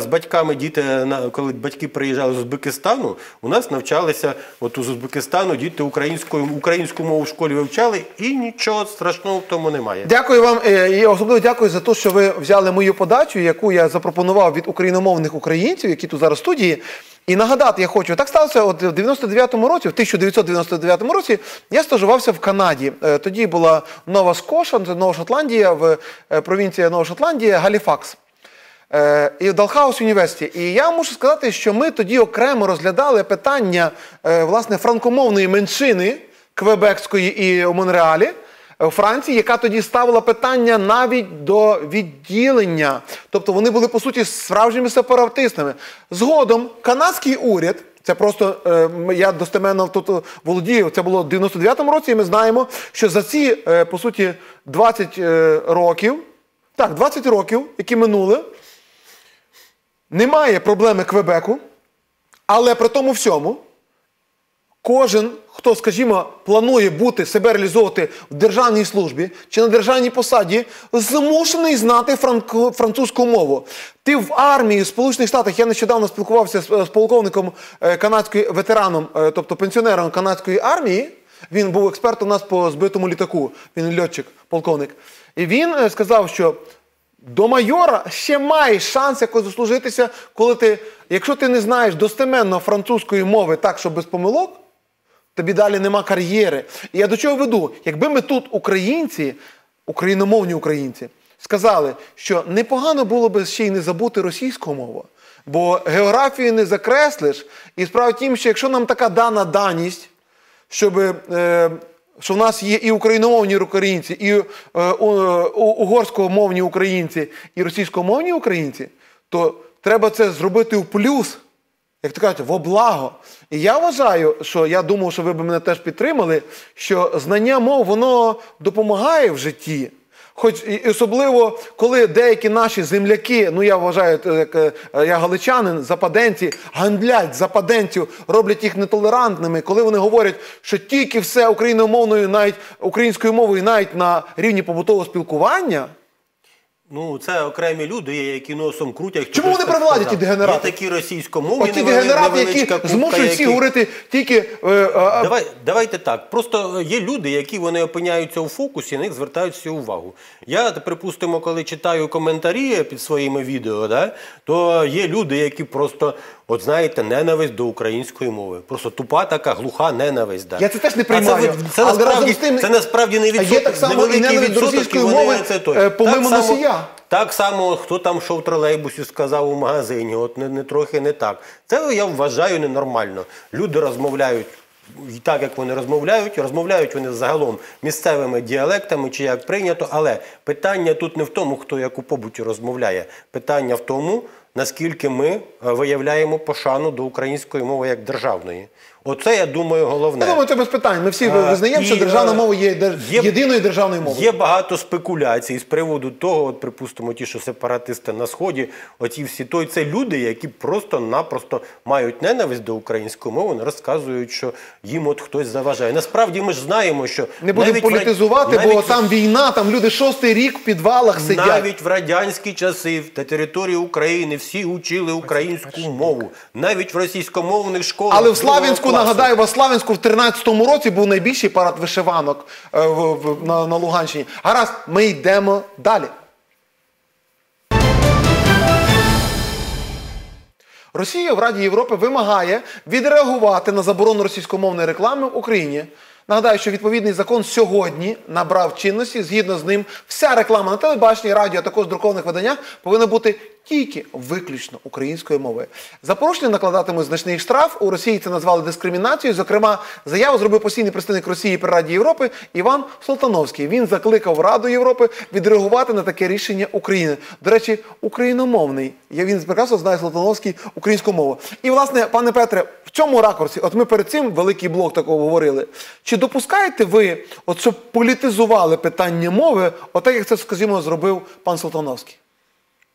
з батьками діти, коли батьки приїжджали з Узбекистану, у нас навчалися з Узбекистану, діти українську мову в школі вивчали, і нічого страшного в тому немає. Дякую вам, і особливо дякую за те, що ви взяли мою подачу, яку я запропонував від україномовної українців, які тут зараз в студії. І нагадати я хочу, так сталося, в 1999 році я стажувався в Канаді. Тоді була Нова Скоша, Нова Шотландія, в провінції Нова Шотландія, Галіфакс. І в Далхаус університеті. І я мушу сказати, що ми тоді окремо розглядали питання, власне, франкомовної меншини квебекської і Монреалі, Франції, яка тоді ставила питання навіть до відділення. Тобто вони були, по суті, справжніми сепаратистами. Згодом канадський уряд, це просто, я достеменно тут володію, це було в 99-му році, і ми знаємо, що за ці, по суті, 20 років, які минули, немає проблеми Квебеку, але при тому всьому, кожен, хто, скажімо, планує себе реалізовувати в державній службі чи на державній посаді, змушений знати французьку мову. Ти в армії в Сполучених Штатах, я нещодавно спілкувався з полковником канадської, ветераном, тобто пенсіонером канадської армії, він був експертом у нас по збитому літаку, він льотчик, полковник, і він сказав, що до майора ще маєш шанс якось дослужитися, якщо ти не знаєш достеменно французької мови так, що без помилок, тобі далі нема кар'єри. І я до чого веду? Якби ми тут, українці, україномовні українці, сказали, що непогано було б ще й не забути російську мову, бо географію не закреслиш. І справа в тім, що якщо нам така дана даність, що в нас є і україномовні українці, і угорськомовні українці, і російськомовні українці, то треба це зробити в плюс, як то кажуть, во благо. І я вважаю, що я думав, що ви б мене теж підтримали, що знання мов, воно допомагає в житті. Хоч і особливо, коли деякі наші земляки, ну я вважаю, я галичанин, западенці, гандлять западенців, роблять їх нетолерантними, коли вони говорять, що тільки все україномовною, навіть українською мовою, навіть на рівні побутового спілкування. Ну, це окремі люди, які носом крутять. Чому вони при владі, ті дегенерати? Є такі російськомовні, невеличка купка, які змушують всі говорити тільки... Давайте так, просто є люди, які вони опиняються у фокусі, на них звертають всю увагу. Я, припустимо, коли читаю коментарі під своїми відео, то є люди, які просто, от знаєте, ненависть до української мови. Просто тупа така, глуха ненависть. Я це теж не приймаю. Це насправді невеликий відсоток, і вони це той. Помимо носія. Так само, хто там, що в тролейбусі сказав у магазині, от трохи не так. Це, я вважаю, ненормально. Люди розмовляють так, як вони розмовляють. Розмовляють вони загалом місцевими діалектами, чи як прийнято. Але питання тут не в тому, хто як у побуті розмовляє. Питання в тому, наскільки ми виявляємо пошану до української мови як державної. Оце, я думаю, головне. Я думаю, це без питань. Ми всі визнаємо, що державна мова є єдиною державною мовою. Є багато спекуляцій з приводу того, от, припустимо, ті, що сепаратисти на Сході, оті всі, це люди, які просто-напросто мають ненависть до української мови, не розказують, що їм от хтось заважає. Насправді ми ж знаємо, що... Не будемо політизувати, бо там війна, там люди шостий рік в підвалах сидять. Навіть в радянські часи на території України всі учили українську мову. Навіть в російськомовних школах. Але в Слав'янську, нагадаю, в Слав'янську в 13-му році був найбільший парад вишиванок на Луганщині. Гаразд, ми йдемо далі. Росія в Раді Європи вимагає відреагувати на заборону російськомовної реклами в Україні. Нагадаю, що відповідний закон сьогодні набрав чинності. Згідно з ним, вся реклама на телебаченні, радіо, а також друкованих виданнях повинна бути тільки виключно українською мовою. За порушення накладатимуть значний штраф. У Росії це назвали дискримінацією. Зокрема, заяву зробив постійний представник Росії при Раді Європи Іван Султановський. Він закликав Раду Європи відреагувати на таке рішення України. До речі, україномовний. Він прекрасно знає, Султановський, українську мову. І, власне, пане Петре, в цьому ракурсі, от ми перед цим великий блок такого говорили, чи допускаєте ви, от щоб політизували питання мови, отак, як це, скажімо, зробив пан Султановський?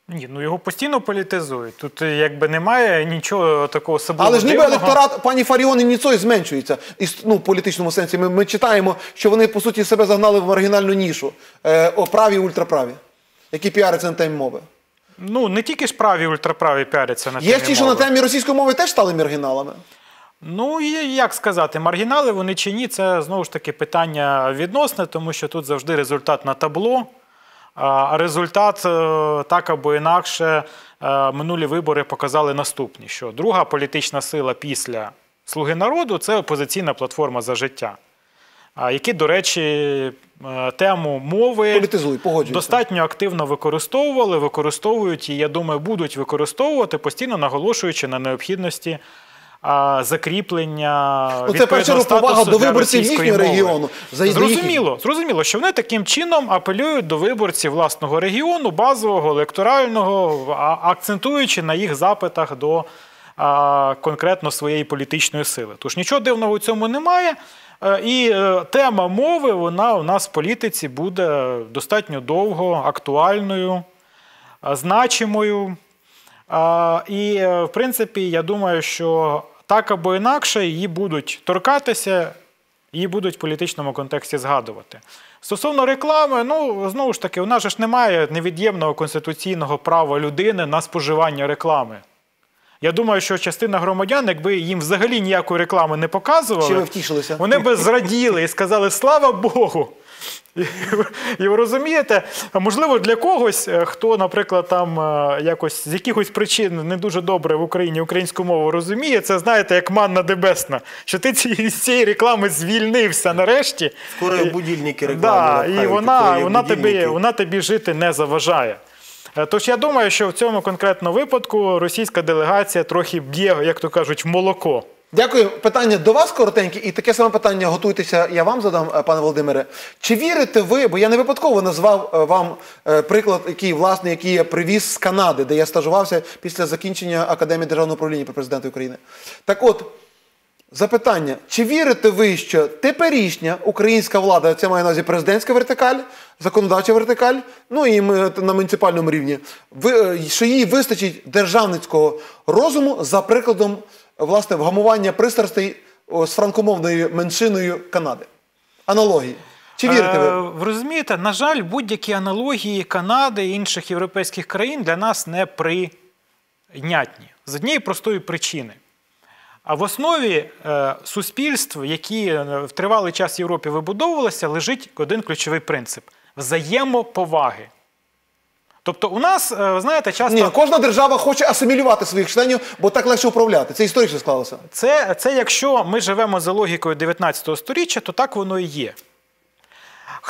Ні, ну його постійно політизують. Тут якби немає нічого такого особливого. Але ж ніби електорат пані Фаріони Ніцой зменшується. Ну, в політичному сенсі. Ми читаємо, що вони, по суті, себе загнали в маргінальну нішу. Праві і ультраправі, які піаряться на темі мови. Ну, не тільки ж праві і ультраправі піаряться на темі мови. Є ті, що на темі російської мови теж стали маргіналами? Ну, і як сказати, маргінали вони чи ні, це, знову ж таки, питання відносне, тому що тут завжди результат на табло. А результат так або інакше минулі вибори показали наступні, що друга політична сила після «Слуги народу» – це опозиційна платформа «За життя», які, до речі, тему мови достатньо активно використовували, використовують і, я думаю, будуть використовувати, постійно наголошуючи на необхідності закріплення відповідного статусу для російської мови. Зрозуміло, що вони таким чином апелюють до виборців власного регіону, базового, електорального, акцентуючи на їх запитах до конкретно своєї політичної сили. Тож нічого дивного у цьому немає. І тема мови, вона у нас в політиці буде достатньо довго актуальною, значимою. І, в принципі, я думаю, що так або інакше її будуть торкатися, її будуть в політичному контексті згадувати. Стосовно реклами, ну, знову ж таки, у нас ж немає невід'ємного конституційного права людини на споживання реклами. Я думаю, що частина громадян, якби їм взагалі ніякої реклами не показували, вони би зраділи і сказали «Слава Богу!». І ви розумієте, можливо, для когось, хто, наприклад, там якось з якихось причин не дуже добре в Україні українську мову розуміє, це, знаєте, як манна небесна, що ти з цієї реклами звільнився нарешті. Скоро і будильники реклами. І вона тобі жити не заважає. Тож я думаю, що в цьому конкретному випадку російська делегація трохи б'є, як то кажуть, в молоко. Дякую. Питання до вас коротеньке, і таке саме питання, готуйтеся, я вам задам, пане Володимире. Чи вірите ви, бо я не випадково назвав вам приклад, який я привіз з Канади, де я стажувався після закінчення Академії державного управління при Президенту України. Так от, запитання, чи вірите ви, що теперішня українська влада, це має на увазі президентська вертикаль, законодавча вертикаль, ну і на муніципальному рівні, що їй вистачить державницького розуму за прикладом, власне, вгамування пристрастей з франкомовною меншиною Канади? Аналогії. Чи вірите ви? Ви розумієте, на жаль, будь-які аналогії Канади і інших європейських країн для нас не прийнятні. З однієї простої причини. А в основі суспільств, які в тривалий час в Європі вибудовувалися, лежить один ключовий принцип – взаємоповаги. Тобто у нас, ви знаєте, часто... Ні, кожна держава хоче асимілювати своїх членів, бо так легше управляти. Це історично склалося. Це якщо ми живемо за логікою 19-го сторіччя, то так воно і є.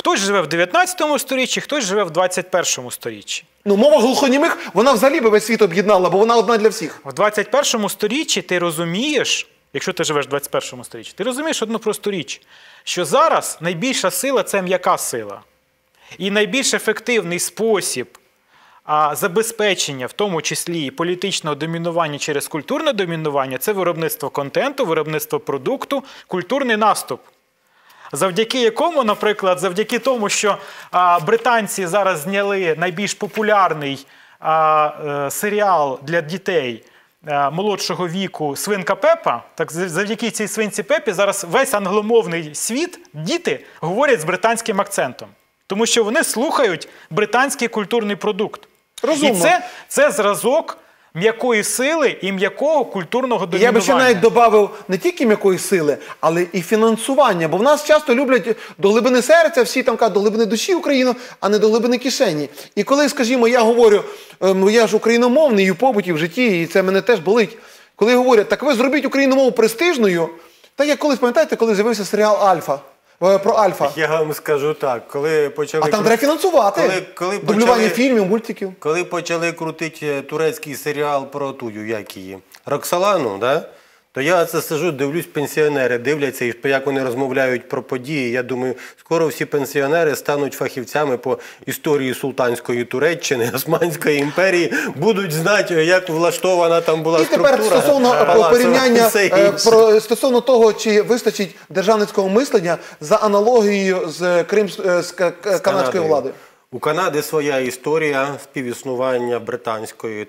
Хтось живе в 19 сторіччі, хтось живе в 21 сторіччі. Ну, мова глухонімих, вона взагалі би весь світ об'єднала, бо вона одна для всіх. В 21 сторіччі ти розумієш, якщо ти живеш в 21 сторіччі, ти розумієш одну просту річ, що зараз найбільша сила – це м'яка сила. І найбільш ефективний спосіб забезпечення, в тому числі і політичного домінування через культурне домінування – це виробництво контенту, виробництво продукту, культурний наступ. Завдяки якому, наприклад, завдяки тому, що британці зараз зняли найбільш популярний серіал для дітей молодшого віку «Свинка Пепа», так завдяки цій «Свинці Пепі» зараз весь англомовний світ, діти, говорять з британським акцентом. Тому що вони слухають британський культурний продукт. Розумно. І це зразок м'якої сили і м'якого культурного домінування. Я би ще навіть додав не тільки м'якої сили, але і фінансування. Бо в нас часто люблять до глибини серця, всі там кажуть, до глибини душі Україну, а не до глибини кишені. І коли, скажімо, я говорю, я ж україномовний і в побуті, в житті, і це мене теж болить. Коли говорять, так ви зробіть українську мову престижною, так як колись, пам'ятаєте, коли з'явився серіал «Альфа». Про Альфа. Я вам скажу так, коли почали... А там треба фінансувати. Дублювання фільмів, мультиків. Коли почали крутити турецький серіал про тую, як її, Роксолану, да? То я це сиджу, дивлюсь, пенсіонери дивляться, і як вони розмовляють про події. Я думаю, скоро всі пенсіонери стануть фахівцями по історії султанської Туреччини, Османської імперії, будуть знати, як влаштована там була структура. І тепер стосовно порівняння, стосовно того, чи вистачить державницького мислення за аналогією з канадською владою. У Канади своя історія співіснування британської,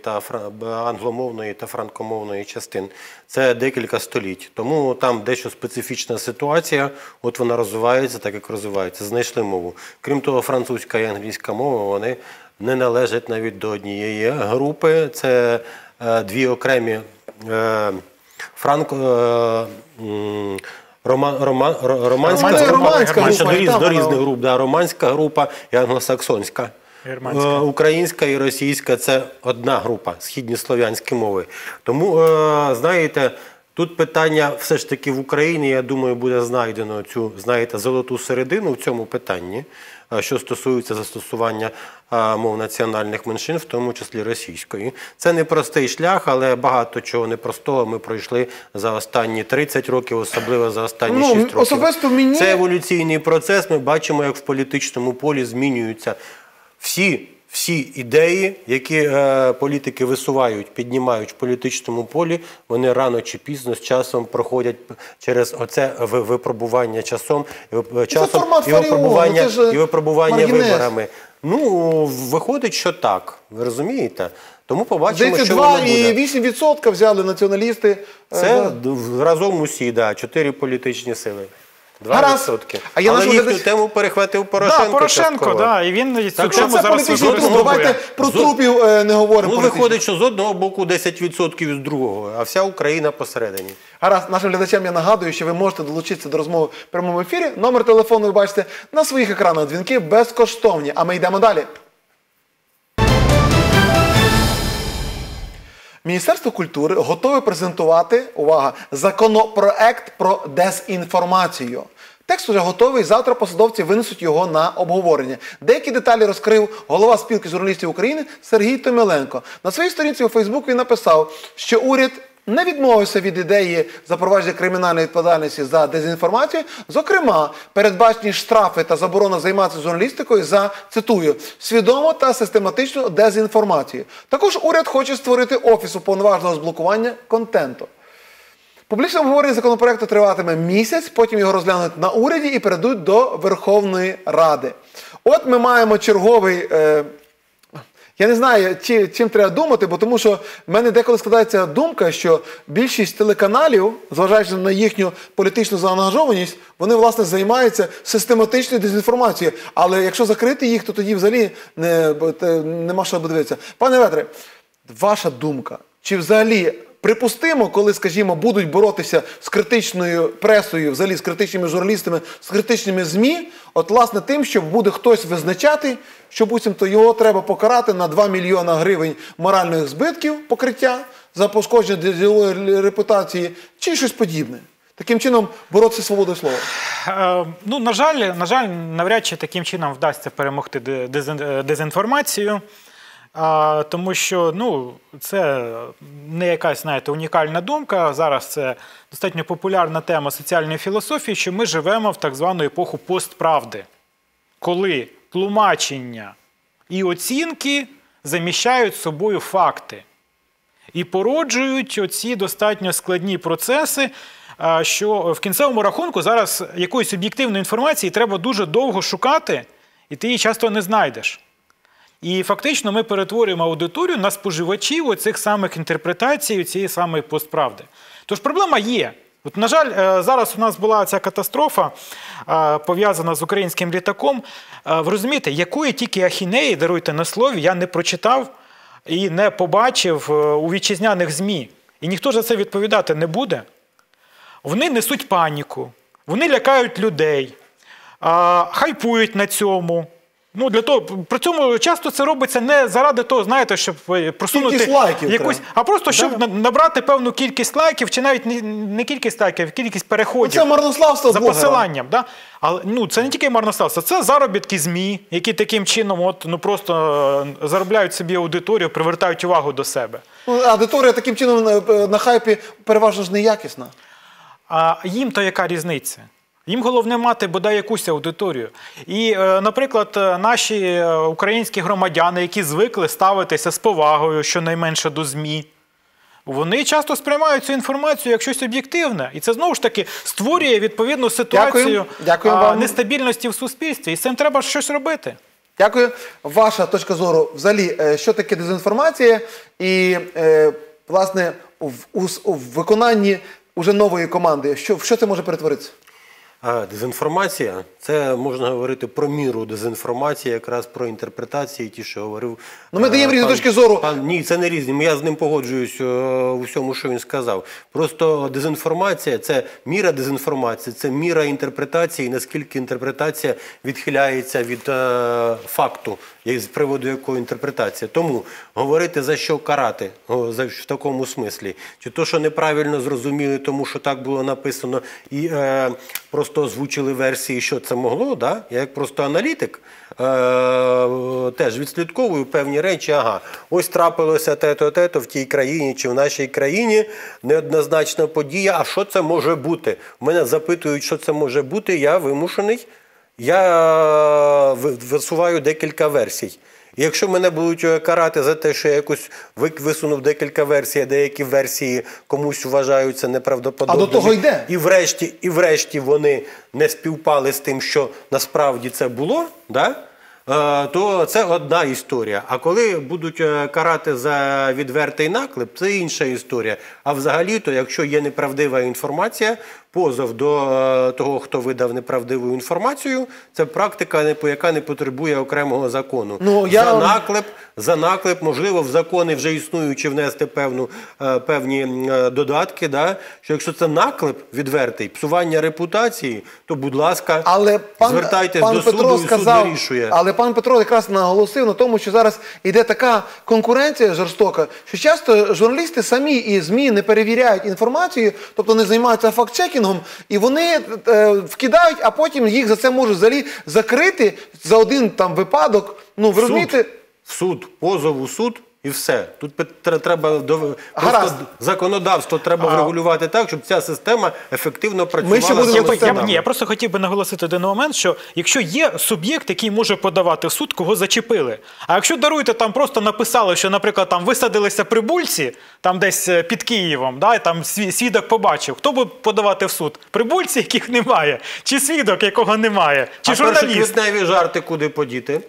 англомовної та франкомовної частин. Це декілька століть. Тому там дещо специфічна ситуація, от вона розвивається так, як розвивається. Знайшли мову. Крім того, французька і англійська мова, вони не належать навіть до однієї групи. Це дві окремі романська група і англосаксонська. Українська і російська – це одна група, східнослов'янські мови. Тому, знаєте, тут питання все ж таки в Україні, я думаю, буде знайдено цю, знаєте, золоту середину в цьому питанні, що стосується застосування мов національних меншин, в тому числі російської. Це непростий шлях, але багато чого непростого ми пройшли за останні 30 років, особливо за останні 6 років. Це еволюційний процес, ми бачимо, як в політичному полі змінюються всі ідеї, які політики висувають, піднімають в політичному полі, вони рано чи пізно з часом проходять через оце випробування часом, і випробування виборами. Ну, виходить, що так, ви розумієте? Тому побачимо, що воно буде. 2,8% взяли націоналісти. Це разом усі, так, 4 політичні сили. 2%. Але їхню тему перехватив Порошенко. Так, Порошенко, так. І він цю тему зараз використовує. Давайте про трупів не говоримо. Ну, виходить, що з одного боку 10% з другого, а вся Україна посередині. Гаразд, нашим глядачам я нагадую, що ви можете долучитися до розмови в прямому ефірі. Номер телефону ви бачите на своїх екранах. Дзвінки безкоштовні. А ми йдемо далі. Міністерство культури готове презентувати, увага, законопроект про дезінформацію. Текст уже готовий, завтра посадовці винесуть його на обговорення. Деякі деталі розкрив голова спілки журналістів України Сергій Томіленко. На своїй сторінці у Фейсбук він написав, що уряд не відмовився від ідеї запровадження кримінальної відповідальності за дезінформацію. Зокрема, передбачені штрафи та заборона займатися журналістикою за, цитую, «свідому та систематичну дезінформацію». Також уряд хоче створити Офіс уповноваженого з блокування контенту. Публічне обговорення законопроекту триватиме місяць, потім його розглянуть на уряді і передуть до Верховної Ради. От ми маємо черговий... Я не знаю, чим треба думати, бо тому що в мене деколи складається думка, що більшість телеканалів, зважаючи на їхню політичну заангажованість, вони, власне, займаються систематичною дезінформацією. Але якщо закрити їх, то тоді взагалі нема що подивитися. Пане Ветре, ваша думка, чи взагалі припустимо, коли, скажімо, будуть боротися з критичною пресою, взагалі з критичними журналістами, з критичними ЗМІ, от, власне, тим, що буде хтось визначати, що, буцімто, його треба покарати на 2 мільйона гривень моральних збитків покриття за пошкодження репутації, чи щось подібне? Таким чином боротися з свободою слова? Ну, на жаль, навряд чи таким чином вдасться перемогти дезінформацію, тому що, ну, це не якась, знаєте, унікальна думка. Зараз це достатньо популярна тема соціальної філософії, що ми живемо в так звану епоху постправди, коли тлумачення і оцінки заміщають собою факти і породжують оці достатньо складні процеси, що в кінцевому рахунку зараз якоїсь об'єктивної інформації треба дуже довго шукати, і ти її часто не знайдеш. І фактично ми перетворюємо аудиторію на споживачів оцих самих інтерпретацій, цієї самої постправди. Тож проблема є. От, на жаль, зараз у нас була ця катастрофа, пов'язана з українським літаком. Ви розумієте, якої тільки ахінеї, даруйте на слові, я не прочитав і не побачив у вітчизняних ЗМІ. І ніхто за це відповідати не буде. Вони несуть паніку, вони лякають людей, хайпують на цьому. Ну, для того, при цьому часто це робиться не заради того, знаєте, щоб просунути якусь, а просто щоб набрати певну кількість лайків, чи навіть не кількість лайків, а кількість переходів. Це марнославство за посиланням. Але, ну, це не тільки марнославство, це заробітки ЗМІ, які таким чином от, ну, просто заробляють собі аудиторію, привертають увагу до себе. Аудиторія таким чином на хайпі переважно ж неякісна. А їм то яка різниця? Їм головне мати, бодай, якусь аудиторію. І, наприклад, наші українські громадяни, які звикли ставитися з повагою, щонайменше до ЗМІ, вони часто сприймають цю інформацію як щось об'єктивне. І це, знову ж таки, створює відповідну ситуацію нестабільності в суспільстві. І з цим треба щось робити. Дякую. Ваша точка зору, взагалі, що таке дезінформація? І, власне, у виконанні уже нової команди, в що це може перетворитися? Дезінформація, це можна говорити про міру дезінформації, якраз про інтерпретації, ті, що говорив. Ну, ми даємо різні точки зору. Ні, це не різні, я з ним погоджуюсь у всьому, що він сказав. Просто дезінформація, це міра дезінформації, це міра інтерпретації, наскільки інтерпретація відхиляється від факту, з приводу якої інтерпретація. Тому говорити, за що карати, в такому смислі. Чи то, що неправильно зрозуміли, тому що так було написано, і просто озвучили версії, що це могло, да? Я як просто аналітик теж відслідковую певні речі, ага, ось трапилося те-то в тій країні чи в нашій країні, неоднозначна подія, а що це може бути? Мене запитують, що це може бути, я вимушений, я висуваю декілька версій. Якщо мене будуть карати за те, що я якось висунув декілька версій, а деякі версії комусь вважаються неправдоподобними. А до того йде. І врешті вони не співпали з тим, що насправді це було, то це одна історія. А коли будуть карати за відвертий наклеп, це інша історія. А взагалі-то, якщо є неправдива інформація, позов до того, хто видав неправдиву інформацію, це практика, яка не потребує окремого закону. За наклеп, можливо, в закони вже існуючі внести певні додатки, що якщо це наклеп відвертий, псування репутації, то, будь ласка, звертайтесь до суду, і суд вирішує. Але пан Петро якраз наголосив на тому, що зараз йде така конкуренція жорстока, що часто журналісти самі і ЗМІ не перевіряють інформацію, тобто не займаються факт-чекінгом, і вони вкидають, а потім їх за це можуть взагалі закрити за один там випадок. Ну, ви розумієте? Суд, позов у суд і все. Тут треба, просто законодавство треба врегулювати так, щоб ця система ефективно працювала. Ні, я просто хотів би наголосити один момент, що якщо є суб'єкт, який може подавати в суд, кого зачепили. А якщо, даруйте, там просто написали, що, наприклад, там висадилися прибульці, там десь під Києвом, і там свідок побачив, хто буде подавати в суд? Прибульці, яких немає? Чи свідок, якого немає? Чи журналіст? А першоквітневі жарти куди подіти?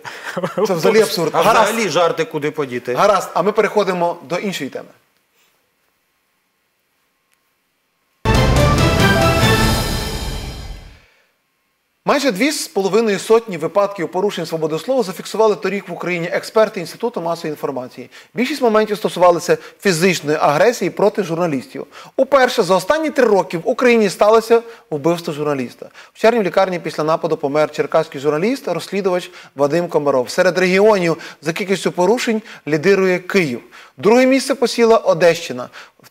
Це взагалі абсурд. А взагалі жарти куди подіти? Гаразд. А ми переходимо до іншої теми. Майже 2,5 сотні випадків порушень свободи слова зафіксували торік в Україні експерти Інституту масової інформації. Більшість моментів стосувалися фізичної агресії проти журналістів. Уперше за останні 3 роки в Україні сталося вбивство журналіста. В червні в лікарні після нападу помер черкаський журналіст-розслідувач Вадим Комаров. Серед регіонів за кількістю порушень лідирує Київ. Друге місце посіла Одещина,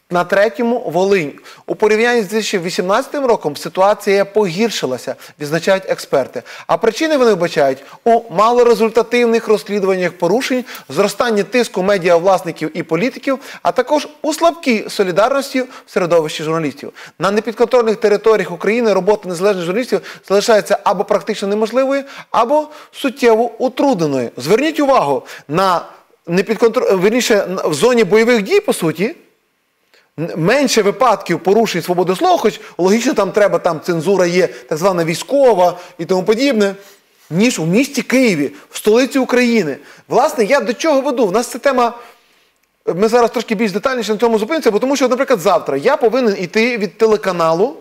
на третьому – Волинь. У порівнянні з 2018 роком ситуація погіршилася, відзначають експерти. А причини вони вбачають у малорезультативних розслідуваннях порушень, зростанні тиску медіавласників і політиків, а також у слабкій солідарності в середовищі журналістів. На непідконтрольних територіях України робота незалежних журналістів залишається або практично неможливою, або суттєво утрудненою. Зверніть увагу на в зоні бойових дій, по суті, менше випадків порушень свободи слова, хоч логічно там треба, там цензура є, так звана військова і тому подібне, ніж у місті Києві, в столиці України. Власне, я до чого веду? В нас це тема, ми зараз трошки більш детальніше на цьому зупинимося, бо тому що, наприклад, завтра я повинен йти від телеканалу,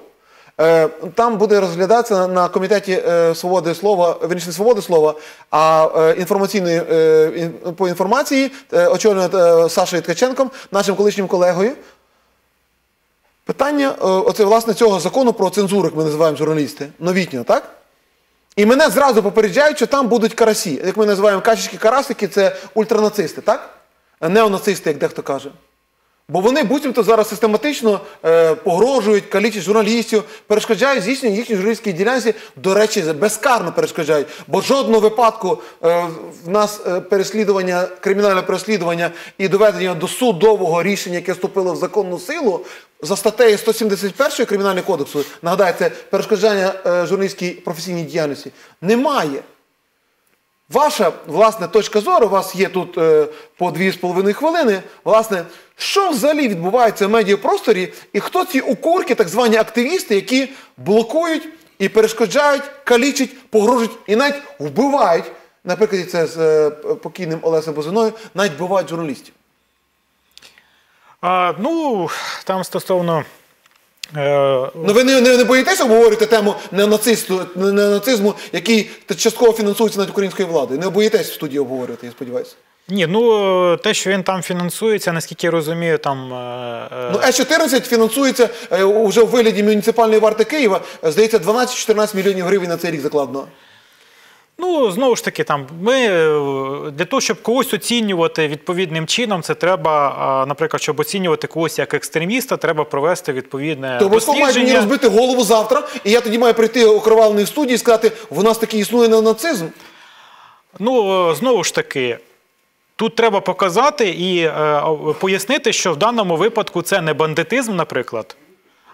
там буде розглядатися на Комітеті свободи слова, вірніше не свободи слова, а по інформації, очолювано Сашою Ткаченком, нашим колишнім колегою, питання оце, власне, цього закону про цензуру, як ми називаємо журналісти, новітнього, так? І мене зразу попереджають, що там будуть карасі, як ми називаємо качечки-карасики, це ультранацисти, так? Неонацисти, як дехто каже. Бо вони буцімто зараз систематично погрожують, калічать журналістів, перешкоджають здійсненню їхній журналістській діяльності, до речі, безкарно перешкоджають. Бо жодного випадку в нас переслідування, кримінальне переслідування і доведення до судового рішення, яке вступило в законну силу, за статтею 171 Кримінального кодексу, нагадаю, це перешкоджання журналістській професійній діяльності, немає. Ваша, власне, точка зору, у вас є тут по 2,5 хвилини, власне, що взагалі відбувається в медіапросторі і хто ці укурки, так звані активісти, які блокують і перешкоджають, калічать, погрожують і навіть вбивають, наприклад, це з покійним Олесем Бузиною, навіть вбивають журналістів? Ну, там стосовно... Ну ви не боїтеся обговорювати тему неонацизму, який частково фінансується навіть українською владою? Не боїтесь в студії обговорювати, я сподіваюся? Ні, ну те, що він там фінансується, наскільки я розумію, там... Ну, Е-14 фінансується вже у вигляді муніципальної варти Києва, здається, 12-14 мільйонів гривень на цей рік закладено. Ну, знову ж таки, там, для того, щоб когось оцінювати відповідним чином, це треба, наприклад, щоб оцінювати когось як екстреміста, треба провести відповідне дослідження. Тобто, ви маєте мені розбити голову завтра, і я тоді маю прийти окривавлений в студії і сказати, в нас таки існує неонацизм? Ну, знову ж таки, тут треба показати і пояснити, що в даному випадку це не бандитизм, наприклад,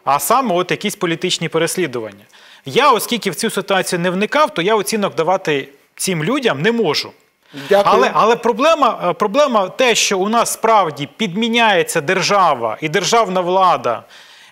а саме от якісь політичні переслідування. Я, оскільки в цю ситуацію не вникав, то я оцінок давати цим людям не можу. Але проблема те, що у нас справді підміняється держава і державна влада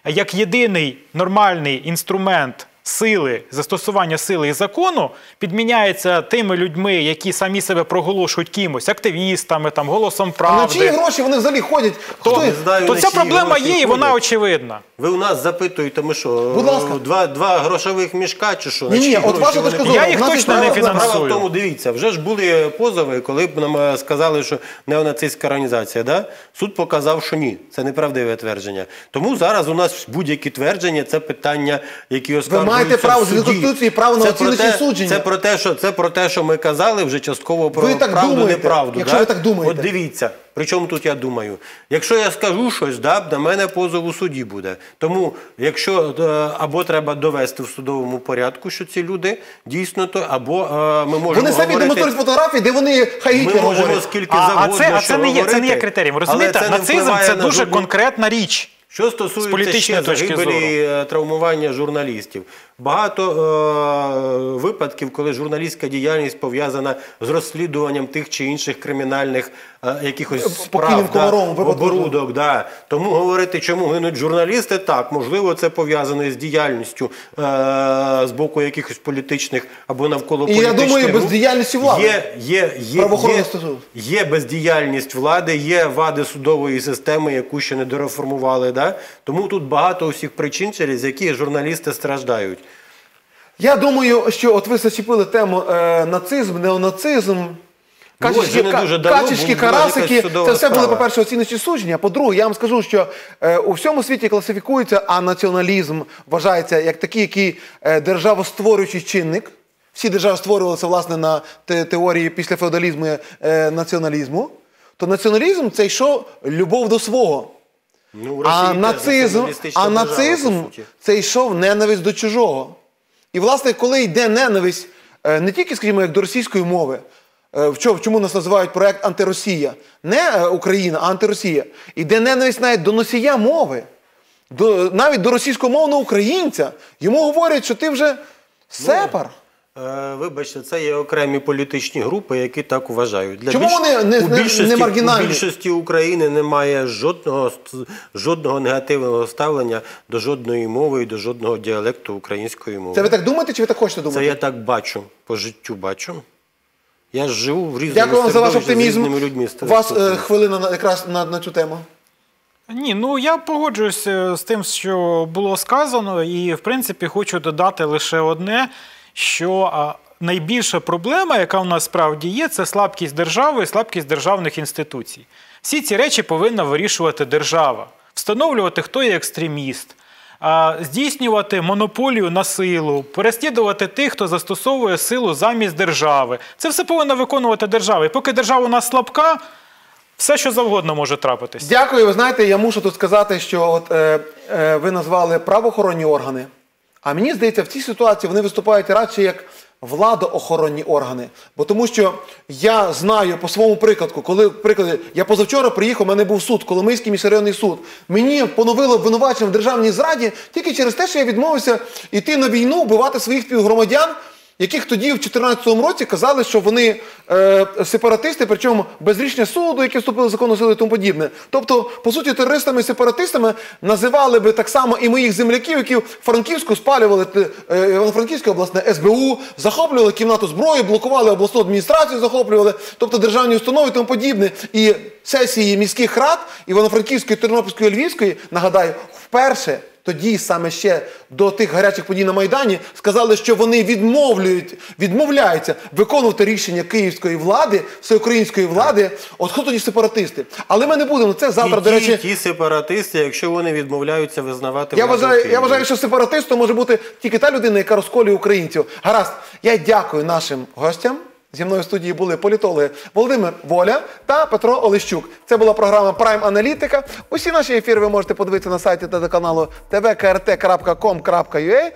як єдиний нормальний інструмент сили, застосування сили і закону, підміняється тими людьми, які самі себе проголошують кимось, активістами, там, голосом правди. На чиї гроші вони взагалі ходять? То ця проблема є і вона очевидна. Ви у нас запитуєте, ми що, два грошових мішка чи що? Ні, от ваша точка зору. Я їх точно не фінансую. Справа в тому, дивіться, вже ж були позови, коли б нам сказали, що неонацистська організація, да? Суд показав, що ні. Це неправдиве твердження. Тому зараз у нас будь-які твердження, це питання, які оскаржуються. Маєте право з Конституції, право на оціночне судження. Це про те, що ми казали вже частково про правду, неправду. Якщо ви так думаєте. От дивіться, причому тут я думаю. Якщо я скажу щось, на мене позов у суді буде. Тому якщо або треба довести в судовому порядку, що ці люди дійсно то, або ми можемо говорити... Вони самі демонструють фотографії, де вони хай Гітлер говорять. А це не є критерієм, розумієте? Нацизм – це дуже конкретна річ. Що стосується ще загибелі травмування журналістів. Багато випадків, коли журналістська діяльність пов'язана з розслідуванням тих чи інших кримінальних якихось справ, оборудок. Тому говорити, чому гинуть журналісти, так, можливо, це пов'язано з діяльністю з боку якихось політичних або навколо політичних. І я думаю, бездіяльність влади. Є бездіяльність влади, є вади судової системи, яку ще не дореформували. Тому тут багато усіх причин, через які журналісти страждають. Я думаю, що от ви зачепили тему нацизм, неонацизм, качечки, карасики. Це все були, по-перше, оціночні судження. По-друге, я вам скажу, що у всьому світі класифікується, а націоналізм вважається як такий, який державостворюючий чинник. Всі держави створювалися, власне, на теорії після феодалізму і націоналізму. то націоналізм – це йшов любов до свого. Ну, а нацизм – це йшов ненависть до чужого. І, власне, коли йде ненависть не тільки, скажімо, як до російської мови, чому нас називають проект «Антиросія», не Україна, а «Антиросія», йде ненависть навіть до носія мови, навіть до російськомовного українця, йому говорять, що ти вже сепар. Вибачте, це є окремі політичні групи, які так вважають. Чому вони не маргінальні? У більшості України немає жодного негативного ставлення до жодної мови і до жодного діалекту української мови. Це ви так думаєте, чи ви так хочете думати? Це я так бачу, по життю бачу. Я живу в різному середовищі з різними людьми. У вас хвилина якраз на цю тему. Ні, ну я погоджуюся з тим, що було сказано, і в принципі хочу додати лише одне, що найбільша проблема, яка у нас справді є, це слабкість держави і слабкість державних інституцій. Всі ці речі повинна вирішувати держава, встановлювати, хто є екстреміст, здійснювати монополію на силу, переслідувати тих, хто застосовує силу замість держави. Це все повинна виконувати держава. І поки держава у нас слабка, все, що завгодно може трапитися. Дякую. Ви знаєте, я мушу тут сказати, що ви назвали правоохоронні органи. А мені здається, в цій ситуації вони виступають радше як владоохоронні органи. Бо тому що я знаю по своєму прикладку, коли я позавчора приїхав, у мене був суд, Коломийський міжрайонний суд. Мені поновили обвинувачення в державній зраді тільки через те, що я відмовився йти на війну, вбивати своїх співгромадян, яких тоді в 2014 році казали, що вони сепаратисти, причому без рішення суду, які вступили в законну силу і тому подібне. Тобто, по суті, терористами і сепаратистами називали би так само і моїх земляків, які в Франківську спалювали Івано-Франківське обласне СБУ, захоплювали кімнату зброї, блокували обласну адміністрацію, захоплювали, тобто державні установи і тому подібне. І сесії міських рад Івано-Франківської, Тернопільської, Львівської, нагадаю, вперше, тоді саме ще до тих гарячих подій на Майдані, сказали, що вони відмовляються виконувати рішення київської влади, всеукраїнської влади. От хто тоді сепаратисти? Але ми не будемо. Це завтра, до речі... І ті сепаратисти, якщо вони відмовляються визнавати владу Києва. Я вважаю, що сепаратистом може бути тільки та людина, яка розколює українців. Гаразд, я дякую нашим гостям. Зі мною в студії були політологи Володимир Воля та Петро Олещук. Це була програма «Прайм Аналітика». Усі наші ефіри ви можете подивитися на сайті телеканалу tvkrt.com.ua.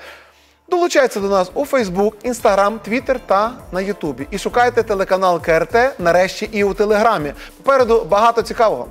Долучайтеся до нас у Facebook, Instagram, Twitter та на YouTube. І шукайте телеканал КРТ нарешті і у Телеграмі. Попереду багато цікавого.